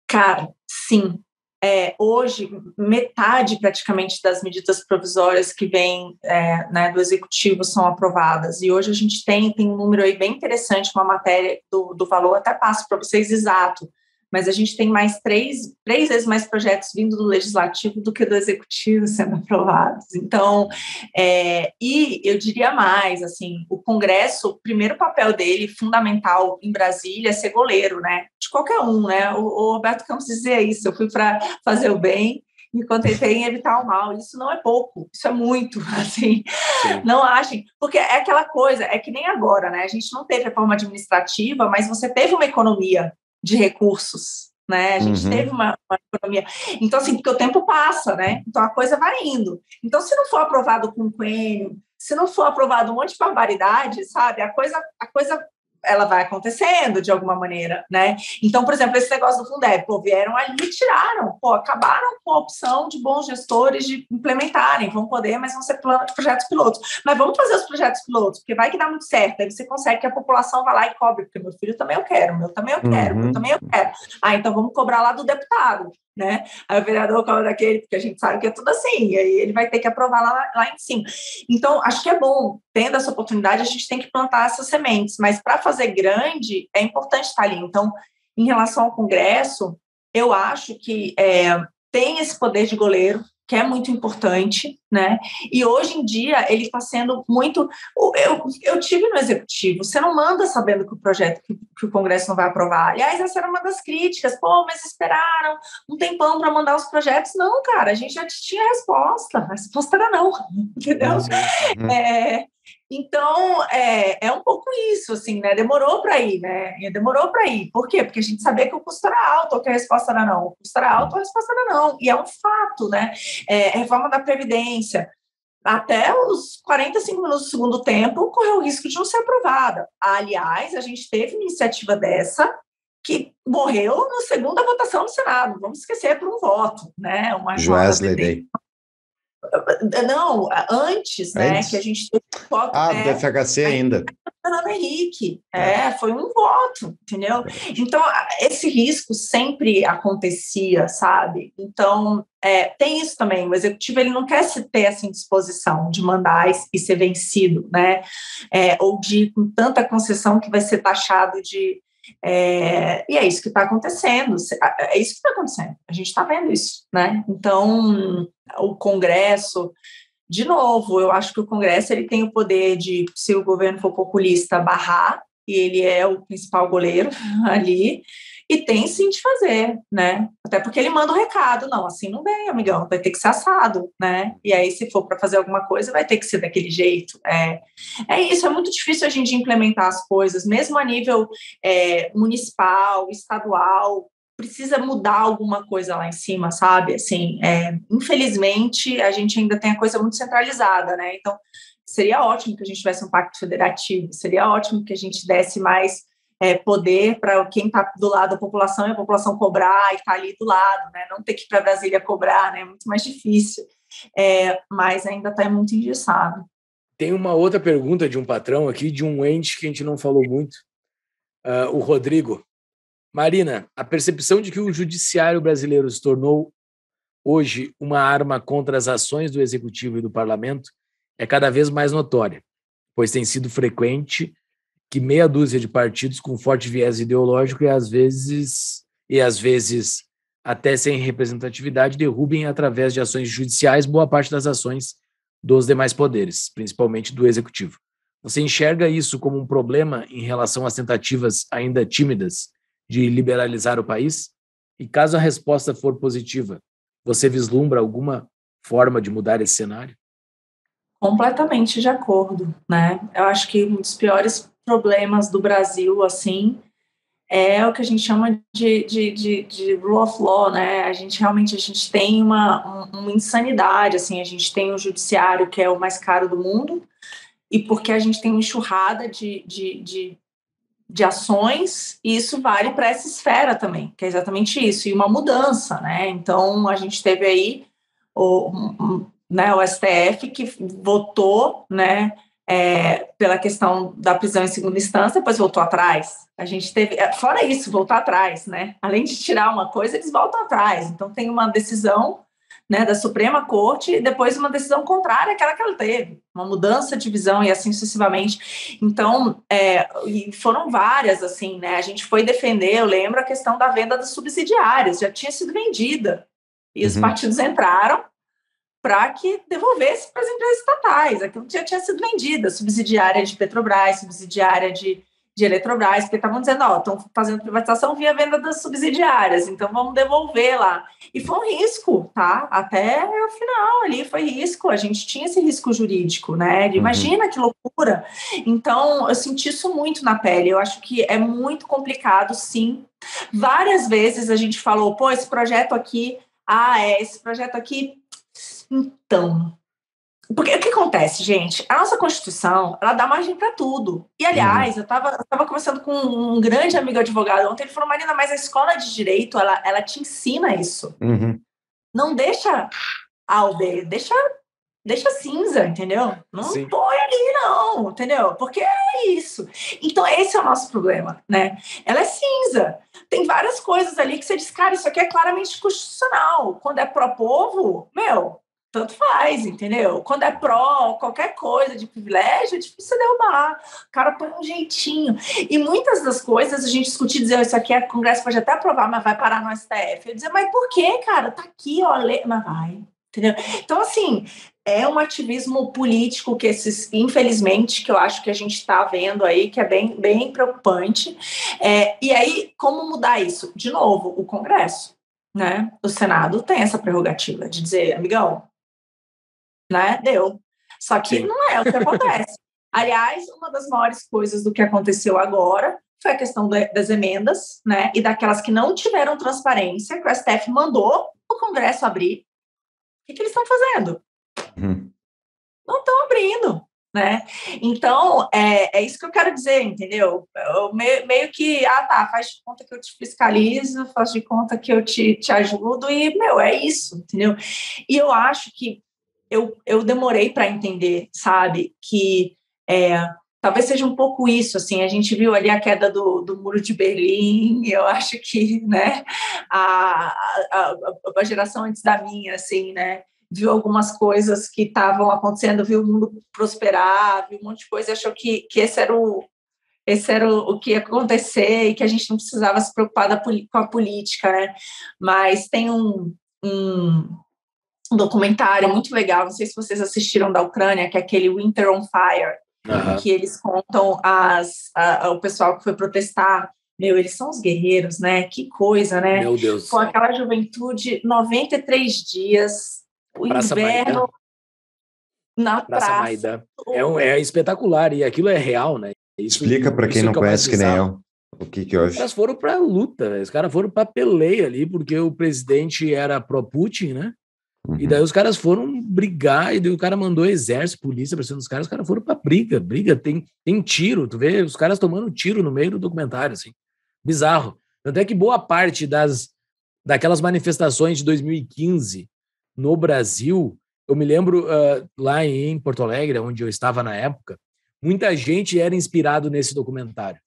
Cara, sim. É, hoje, metade praticamente das medidas provisórias que vem é, né, do Executivo são aprovadas, e hoje a gente tem, tem um número aí bem interessante, uma matéria do, do valor, até passo para vocês exato, mas a gente tem mais três, três vezes mais projetos vindo do Legislativo do que do Executivo sendo aprovados. Então, é, e eu diria mais, assim, o Congresso, o primeiro papel dele, fundamental em Brasília, é ser goleiro, né? De qualquer um, né? O, o Roberto Campos dizia isso, eu fui para fazer o bem enquanto tentei em evitar o mal. Isso não é pouco, isso é muito, assim. Sim. Não achem, porque é aquela coisa, é que nem agora, né? A gente não teve reforma administrativa, mas você teve uma economia de recursos, né? A gente uhum. teve uma, uma economia. Então, assim, porque o tempo passa, né? Então, a coisa vai indo. Então, se não for aprovado com o quênio, se não for aprovado um monte de barbaridade, sabe? A coisa, a coisa, ela vai acontecendo de alguma maneira, né? Então, por exemplo, esse negócio do Fundeb, pô, vieram ali e tiraram, pô, acabaram com a opção de bons gestores de implementarem, vão poder, mas vão ser planos, projetos pilotos. Mas vamos fazer os projetos pilotos, porque vai que dá muito certo, aí você consegue que a população vá lá e cobre, porque meu filho também eu quero, meu também eu quero, uhum. meu também eu quero. Ah, então vamos cobrar lá do deputado, né? Aí o vereador cobra daquele, porque a gente sabe que é tudo assim, e aí ele vai ter que aprovar lá, lá em cima. Então, acho que é bom, tendo essa oportunidade, a gente tem que plantar essas sementes, mas para fazer grande, é importante estar ali. Então, em relação ao Congresso, eu acho que é, tem esse poder de goleiro, que é muito importante, né? E hoje em dia ele está sendo muito... Eu, eu tive no Executivo, você não manda sabendo que o projeto, que, que o Congresso não vai aprovar. Aliás, essa era uma das críticas. Pô, mas esperaram um tempão para mandar os projetos. Não, cara, a gente já tinha a resposta. A resposta era não, entendeu? Uhum. É... Então, é, é um pouco isso, assim, né? Demorou para ir, né? Demorou para ir. Por quê? Porque a gente sabia que o custo era alto, ou que a resposta era não. O custo era alto, a resposta era não. E é um fato, né? É, reforma da Previdência. Até os quarenta e cinco minutos do segundo tempo, correu o risco de não ser aprovada. Aliás, a gente teve uma iniciativa dessa que morreu na segunda votação do Senado. Vamos esquecer por um voto, né? Uma Joesley Day. Não, antes, né, antes? Que a gente teve um voto... Ah, é, do F H C ainda. Fernando Henrique, é, foi um voto, entendeu? Então, esse risco sempre acontecia, sabe? Então, é, tem isso também, o Executivo ele não quer se ter essa indisposição de mandar e ser vencido, né? É, ou de ir com tanta concessão que vai ser taxado de... É, e é isso que está acontecendo, é isso que está acontecendo, a gente está vendo isso, né? Então, o Congresso, de novo, eu acho que o Congresso ele tem o poder de, se o governo for populista, barrar, e ele é o principal goleiro ali, e tem sim de fazer, né? Até porque ele manda o recado, não, assim não vem, amigão, vai ter que ser assado, né? E aí, se for para fazer alguma coisa, vai ter que ser daquele jeito. É, é isso, é muito difícil a gente implementar as coisas, mesmo a nível é, municipal, estadual, precisa mudar alguma coisa lá em cima, sabe? Assim, é, infelizmente, a gente ainda tem a coisa muito centralizada, né? Então, seria ótimo que a gente tivesse um pacto federativo, seria ótimo que a gente desse mais é, poder para quem está do lado da população e a população cobrar e está ali do lado, né? Não ter que ir para Brasília cobrar, né? É muito mais difícil, é, mas ainda está muito engessado. Tem uma outra pergunta de um patrão aqui, de um ente que a gente não falou muito, uh, o Rodrigo. Marina, a percepção de que o judiciário brasileiro se tornou hoje uma arma contra as ações do Executivo e do Parlamento é cada vez mais notória, pois tem sido frequente que meia dúzia de partidos com forte viés ideológico e às vezes, e às vezes até sem representatividade derrubem através de ações judiciais boa parte das ações dos demais poderes, principalmente do Executivo. Você enxerga isso como um problema em relação às tentativas ainda tímidas de liberalizar o país? E caso a resposta for positiva, você vislumbra alguma forma de mudar esse cenário? Completamente de acordo, né? Eu acho que um dos piores problemas do Brasil, assim, é o que a gente chama de, de, de, de rule of law, né? A gente realmente, a gente tem uma, uma insanidade, assim, a gente tem um judiciário que é o mais caro do mundo e porque a gente tem uma enxurrada de, de, de, de ações e isso vale para essa esfera também, que é exatamente isso, e uma mudança, né? Então, a gente teve aí o... Um, né, o S T F que votou, né, é, pela questão da prisão em segunda instância, depois voltou atrás. A gente teve, fora isso, voltou atrás, né? Além de tirar uma coisa, eles voltam atrás. Então, tem uma decisão, né, da Suprema Corte e depois uma decisão contrária àquela que ela teve, uma mudança de visão e assim sucessivamente. Então, é, e foram várias, assim, né? A gente foi defender, eu lembro, a questão da venda das subsidiárias, já tinha sido vendida. E os uhum. partidos entraram para que devolvesse para as empresas estatais, aquilo que já tinha sido vendido, subsidiária de Petrobras, subsidiária de, de Eletrobras, porque estavam dizendo, ó, estão fazendo privatização via venda das subsidiárias, então vamos devolver lá. E foi um risco, tá? Até o final ali foi risco, a gente tinha esse risco jurídico, né? Imagina uhum. que loucura. Então, eu senti isso muito na pele, eu acho que é muito complicado, sim. Várias vezes a gente falou, pô, esse projeto aqui, ah, é, esse projeto aqui... Então, porque o que acontece, gente? A nossa Constituição, ela dá margem para tudo. E, aliás, eu estava eu tava conversando com um grande amigo advogado ontem, ele falou, Marina, mas a escola de direito, ela, ela te ensina isso. Uhum. Não deixa aldeia, deixa, deixa cinza, entendeu? Não Sim. põe ali, não, entendeu? Porque é isso. Então, esse é o nosso problema, né? Ela é cinza. Tem várias coisas ali que você diz, cara, isso aqui é claramente constitucional. Quando é pró-povo, meu... Tanto faz, entendeu? Quando é pró, qualquer coisa de privilégio, é difícil derrubar. O cara põe um jeitinho. E muitas das coisas a gente discutir e dizer, oh, isso aqui é, o Congresso pode até aprovar, mas vai parar no S T F. Eu dizer, mas por quê, cara? Tá aqui, ó, le... mas vai. Entendeu? Então, assim, é um ativismo político que esses, infelizmente, que eu acho que a gente está vendo aí, que é bem, bem preocupante. É, e aí, como mudar isso? De novo, o Congresso, né? O Senado tem essa prerrogativa de dizer, amigão, né? Deu. Só que Sim. não é o que acontece. Aliás, uma das maiores coisas do que aconteceu agora foi a questão de, das emendas, né? E daquelas que não tiveram transparência, que o S T F mandou o Congresso abrir. O que, que eles estão fazendo? Hum. Não estão abrindo, né? Então, é, é isso que eu quero dizer, entendeu? Eu me, meio que, ah, tá, faz de conta que eu te fiscalizo, faz de conta que eu te, te ajudo e, meu, é isso, entendeu? E eu acho que Eu, eu demorei para entender, sabe, que é, talvez seja um pouco isso, assim, a gente viu ali a queda do, do Muro de Berlim, eu acho que, né, a, a, a geração antes da minha, assim, né, viu algumas coisas que estavam acontecendo, viu o mundo prosperar, viu um monte de coisa e achou que, que esse era o Esse era o, o que ia acontecer e que a gente não precisava se preocupar da, com a política, né, mas tem um... um um documentário muito legal, não sei se vocês assistiram, da Ucrânia, que é aquele Winter on Fire, uhum. que eles contam as, a, a, o pessoal que foi protestar. Meu, eles são os guerreiros, né? Que coisa, né? Meu Deus. Com aquela juventude, noventa e três dias, o Praça inverno Maidan. Na Praça. Praça Maidan. É, um, é espetacular, e aquilo é real, né? Isso, explica para quem não conhece, que nem eu. O que que hoje? Os caras foram para luta, né? Os caras foram para peleia ali, porque o presidente era pró-Putin, né? Uhum. E daí os caras foram brigar, e daí o cara mandou exército, polícia pra cima dos caras, os caras foram pra briga, briga, tem, tem tiro, tu vê os caras tomando tiro no meio do documentário, assim, bizarro. Tanto é que boa parte das, daquelas manifestações de dois mil e quinze no Brasil, eu me lembro uh, lá em Porto Alegre, onde eu estava na época, muita gente era inspirado nesse documentário,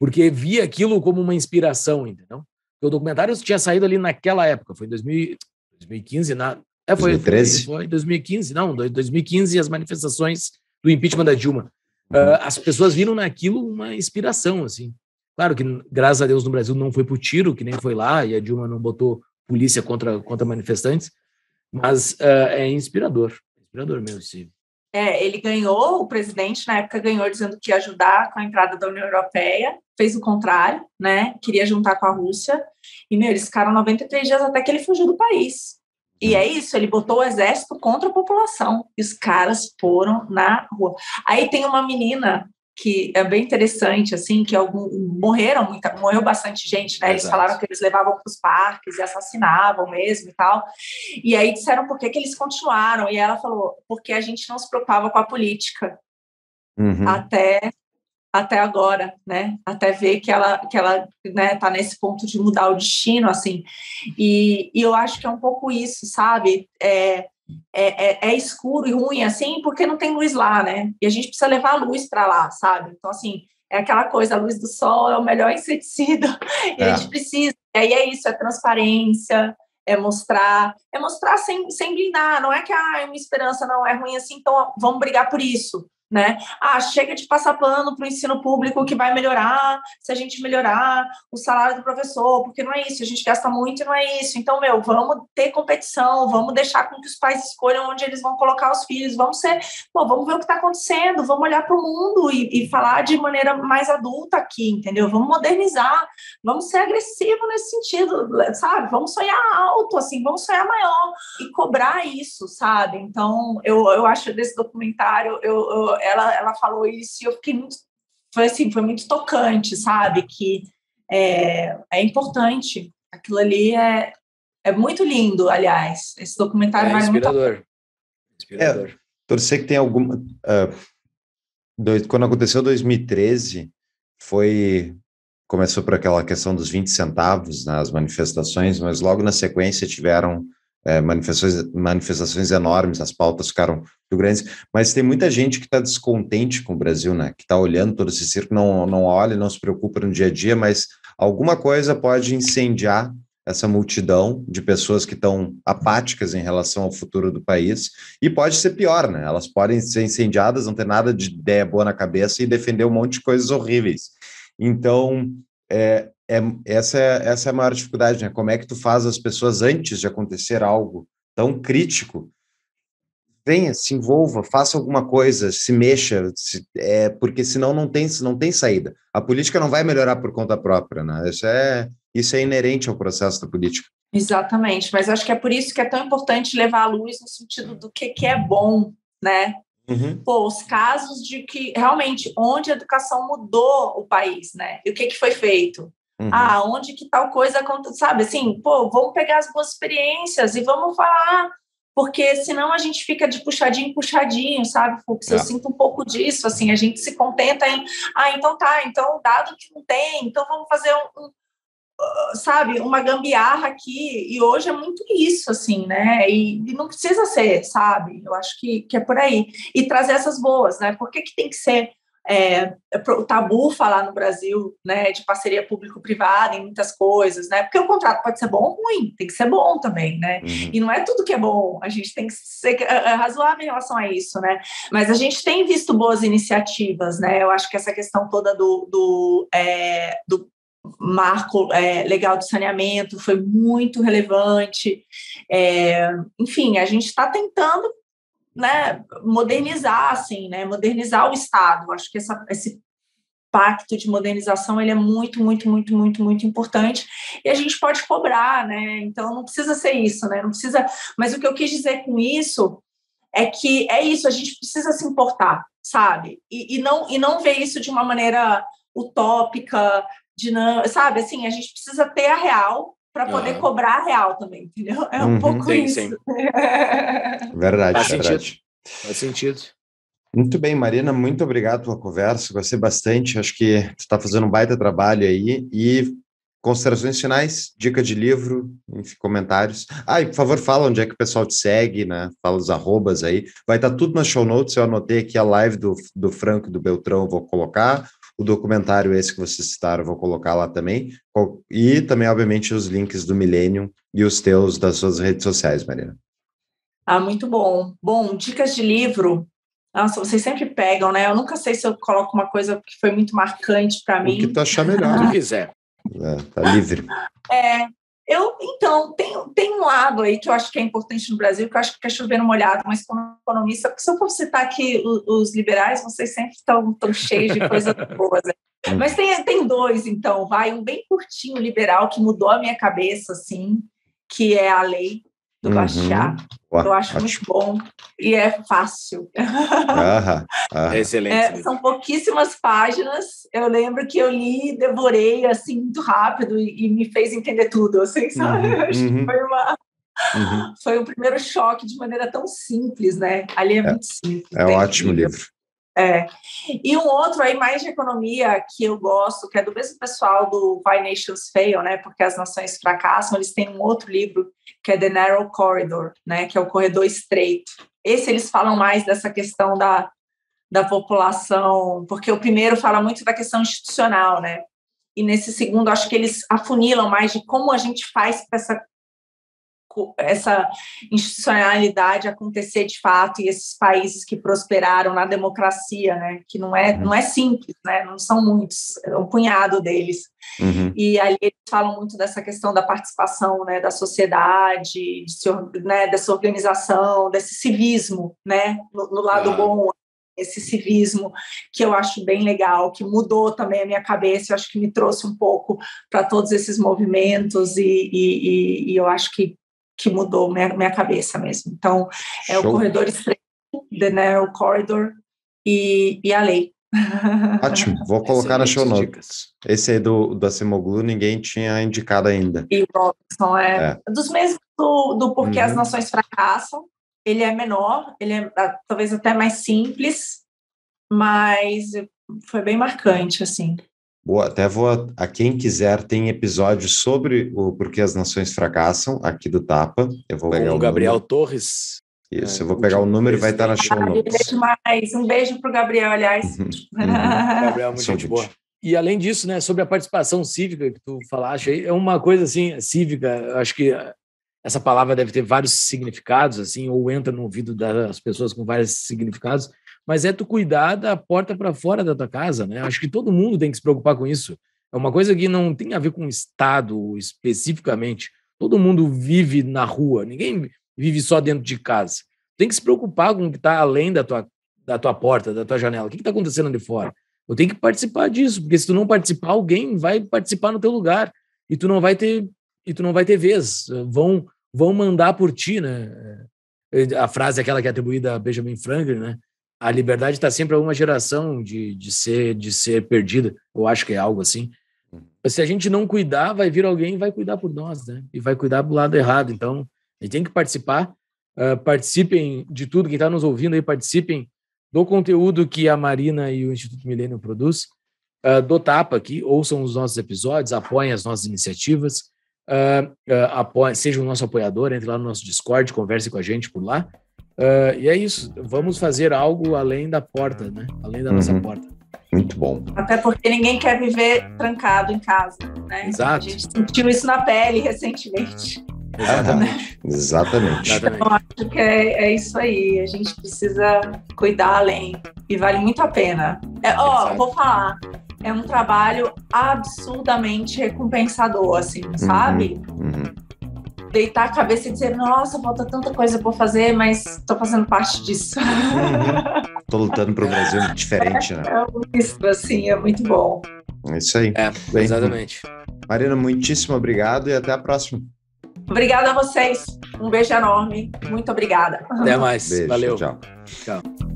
porque via aquilo como uma inspiração, entendeu? Porque o documentário tinha saído ali naquela época, foi em dois mil e quinze, na... É, foi, dois mil e treze? Foi em dois mil e quinze, não, dois mil e quinze as manifestações do impeachment da Dilma. Uhum. Uh, as pessoas viram naquilo uma inspiração, assim. Claro que, graças a Deus, no Brasil não foi pro tiro, que nem foi lá, e a Dilma não botou polícia contra, contra manifestantes, mas uh, é inspirador, inspirador mesmo, sim. É, ele ganhou, o presidente na época ganhou dizendo que ia ajudar com a entrada da União Europeia, fez o contrário, né, queria juntar com a Rússia, e, meu, eles ficaram noventa e três dias até que ele fugiu do país. E é isso, ele botou o exército contra a população. E os caras foram na rua. Aí tem uma menina que é bem interessante, assim, que algum, morreram, muita, morreu bastante gente, né? Eles Exato. Falaram que eles levavam para os parques e assassinavam mesmo e tal. E aí disseram por que que eles continuaram. E ela falou, porque a gente não se preocupava com a política. Uhum. Até... até agora, né, até ver que ela, que ela, né, tá nesse ponto de mudar o destino, assim, e, e eu acho que é um pouco isso, sabe, é, é, é, é escuro e ruim assim porque não tem luz lá, né? E a gente precisa levar a luz para lá, sabe? Então, assim, é aquela coisa, a luz do sol é o melhor inseticida e é. a gente precisa. E aí é isso, é transparência, é mostrar, é mostrar sem, sem blindar. Não é que, ah, é uma esperança, não, é ruim assim, então vamos brigar por isso, né? Ah, chega de passar pano para o ensino público que vai melhorar, se a gente melhorar o salário do professor, porque não é isso, a gente gasta muito e não é isso. Então, meu, vamos ter competição, vamos deixar com que os pais escolham onde eles vão colocar os filhos, vamos ser, pô, vamos ver o que está acontecendo, vamos olhar para o mundo e, e falar de maneira mais adulta aqui, entendeu? Vamos modernizar, vamos ser agressivos nesse sentido, sabe? Vamos sonhar alto, assim, vamos sonhar maior e cobrar isso, sabe? Então, eu, eu acho desse documentário, eu, eu Ela, ela falou isso e eu fiquei muito... Foi assim, foi muito tocante, sabe? Que é, é importante. Aquilo ali é, é muito lindo, aliás. Esse documentário é vai inspirador. Muito... Inspirador. É, torcer que tem alguma... Uh, dois, quando aconteceu dois mil e treze, foi... Começou por aquela questão dos vinte centavos nas manifestações, mas logo na sequência tiveram... É, manifestações, manifestações enormes, as pautas ficaram muito grandes, mas tem muita gente que está descontente com o Brasil, né? Que está olhando todo esse circo, não, não olha, não se preocupa no dia a dia, mas alguma coisa pode incendiar essa multidão de pessoas que estão apáticas em relação ao futuro do país, e pode ser pior, né? Elas podem ser incendiadas, não ter nada de ideia boa na cabeça e defender um monte de coisas horríveis. Então, é... É, essa, é, essa é a maior dificuldade, né? Como é que tu faz as pessoas, antes de acontecer algo tão crítico, venha, se envolva, faça alguma coisa, se mexa, se, é, porque senão não tem, não tem saída. A política não vai melhorar por conta própria, né? Isso é, isso é inerente ao processo da política. Exatamente, mas acho que é por isso que é tão importante levar à luz no sentido do que, que é bom, né? Uhum. Pô, os casos de que, realmente, onde a educação mudou o país, né? E o que, que foi feito? Uhum. Ah, onde que tal coisa acontece, sabe? Assim, pô, vamos pegar as boas experiências e vamos falar, porque senão a gente fica de puxadinho em puxadinho, sabe, Fuchs? É. Eu sinto um pouco disso, assim, a gente se contenta em, ah, então tá, então dado que não tem, então vamos fazer um, um uh, sabe, uma gambiarra aqui, e hoje é muito isso, assim, né, e, e não precisa ser, sabe, eu acho que, que é por aí, e trazer essas boas, né, por que que tem que ser É, o tabu falar no Brasil, né, de parceria público-privada em muitas coisas, né, porque o contrato pode ser bom ou ruim, tem que ser bom também, né, uhum. E não é tudo que é bom, a gente tem que ser razoável em relação a isso, né, mas a gente tem visto boas iniciativas, né, eu acho que essa questão toda do, do, é, do marco é, legal de saneamento foi muito relevante, é, enfim, a gente está tentando, né, modernizar, assim, né, modernizar o Estado. Acho que essa, esse pacto de modernização, ele é muito, muito, muito, muito, muito importante, e a gente pode cobrar, né, então não precisa ser isso, né, não precisa, mas o que eu quis dizer com isso é que é isso, a gente precisa se importar, sabe, e, e, não, e não ver isso de uma maneira utópica, dinâmica, sabe, assim, a gente precisa ter a real, para poder uhum. cobrar a real também, entendeu? É um uhum. pouco sim, isso. Sim. Verdade, Faz verdade. Sentido. Faz sentido. Muito bem, Marina, muito obrigado pela conversa, gostei bastante, acho que tu está fazendo um baita trabalho aí, e considerações finais, dica de livro, enfim, comentários. Ah, e por favor, fala onde é que o pessoal te segue, né? Fala os arrobas aí, vai estar tudo nas show notes, eu anotei aqui a live do, do Franco e do Beltrão, vou colocar... O documentário esse que vocês citaram, eu vou colocar lá também. E também, obviamente, os links do Milênio e os teus das suas redes sociais, Marina. Ah, muito bom. Bom, dicas de livro. Nossa, vocês sempre pegam, né? Eu nunca sei se eu coloco uma coisa que foi muito marcante para mim. O que tu achar melhor. Se quiser. É, tá livre. É, eu, então, tem, tem um lado aí que eu acho que é importante no Brasil, que eu acho que é chover no molhado, mas como economista, se eu for citar aqui os, os liberais, vocês sempre estão tão cheios de coisas boas, né? Mas tem, tem dois, então, vai, um bem curtinho liberal que mudou a minha cabeça, assim, que é a lei do uhum. Baixar, Uá, eu acho ótimo. Muito bom, e é fácil. Ah, ah. É excelente. É, são pouquíssimas páginas, eu lembro que eu li, devorei, assim, muito rápido, e, e me fez entender tudo, assim, sabe? Uhum, acho uhum. que foi uma... Uhum. Foi o primeiro choque de maneira tão simples, né? Ali é, é muito simples. É um ótimo livro. livro. É. E um outro aí, mais de economia, que eu gosto, que é do mesmo pessoal do Why Nations Fail, né? Porque as nações fracassam, eles têm um outro livro, que é The Narrow Corridor, né? Que é o corredor estreito. Esse eles falam mais dessa questão da, da população, porque o primeiro fala muito da questão institucional, né? E nesse segundo, acho que eles afunilam mais de como a gente faz para essa, essa institucionalidade acontecer de fato, e esses países que prosperaram na democracia, né? Que não é, não é simples, né? Não são muitos, é um punhado deles. Uhum. E ali eles falam muito dessa questão da participação, né? Da sociedade, de se, né? Dessa organização, desse civismo, né? No, no lado ah. bom, esse civismo que eu acho bem legal, que mudou também a minha cabeça, eu acho que me trouxe um pouco para todos esses movimentos e, e, e eu acho que, que mudou minha, minha cabeça mesmo. Então, é Show. O Corredor Estreito, The Narrow Corridor e, e a lei. Ótimo, vou colocar na show notes. Esse aí do, da Cimoglu ninguém tinha indicado ainda. E o Robinson é, é. dos mesmos do, do Porquê uhum. as Nações Fracassam. Ele é menor, ele é talvez até mais simples, mas foi bem marcante, assim. Boa, até vou, a, a quem quiser, tem episódio sobre o Porquê as Nações Fracassam, aqui do Tapa. Eu vou pegar o, o Gabriel número. Torres. Isso, é, eu vou pegar o número e vai estar na show notes. Um beijo para o Gabriel, aliás. Uhum. Uhum. Gabriel, muito gente boa. E além disso, né, sobre a participação cívica que tu falaste aí, é uma coisa assim, cívica, acho que... Essa palavra deve ter vários significados, assim, ou entra no ouvido das pessoas com vários significados, mas é tu cuidar da porta para fora da tua casa, né? Acho que todo mundo tem que se preocupar com isso. É uma coisa que não tem a ver com o Estado especificamente. Todo mundo vive na rua, ninguém vive só dentro de casa. Tem que se preocupar com o que está além da tua, da tua porta, da tua janela. O que está acontecendo ali fora? Eu tenho que participar disso, porque se tu não participar, alguém vai participar no teu lugar e tu não vai ter, e tu não vai ter vez. Vão... vão mandar por ti, né? A frase é aquela que é atribuída a Benjamin Franklin, né? A liberdade está sempre a uma geração de, de, ser, de ser perdida. Eu acho que é algo assim. Se a gente não cuidar, vai vir alguém e vai cuidar por nós, né? E vai cuidar do lado errado. Então, a gente tem que participar. Uh, participem de tudo. Quem está nos ouvindo aí, participem do conteúdo que a Marina e o Instituto Milênio produz. Uh, do Tapa aqui. Ouçam os nossos episódios, apoiem as nossas iniciativas. Uh, uh, apoia, seja o nosso apoiador, entre lá no nosso Discord, converse com a gente por lá, uh, e é isso, vamos fazer algo além da porta, né? Além da uhum. nossa porta. Muito bom. Até porque ninguém quer viver trancado em casa, né? Exato. A gente sentiu isso na pele recentemente. Exatamente. Uhum. Exatamente. Então, acho que é, é isso aí, a gente precisa cuidar além, e vale muito a pena. É, ó, vou falar... É um trabalho absurdamente recompensador, assim, sabe? Uhum. Deitar a cabeça e dizer, nossa, falta tanta coisa pra fazer, mas estou fazendo parte disso. Uhum. Tô lutando para um Brasil diferente, é, né? É isso, assim, é muito bom. É isso aí. É, bem, exatamente. Marina, muitíssimo obrigado e até a próxima. Obrigada a vocês. Um beijo enorme. Muito obrigada. Até mais. Beijo, valeu. Tchau. Tchau.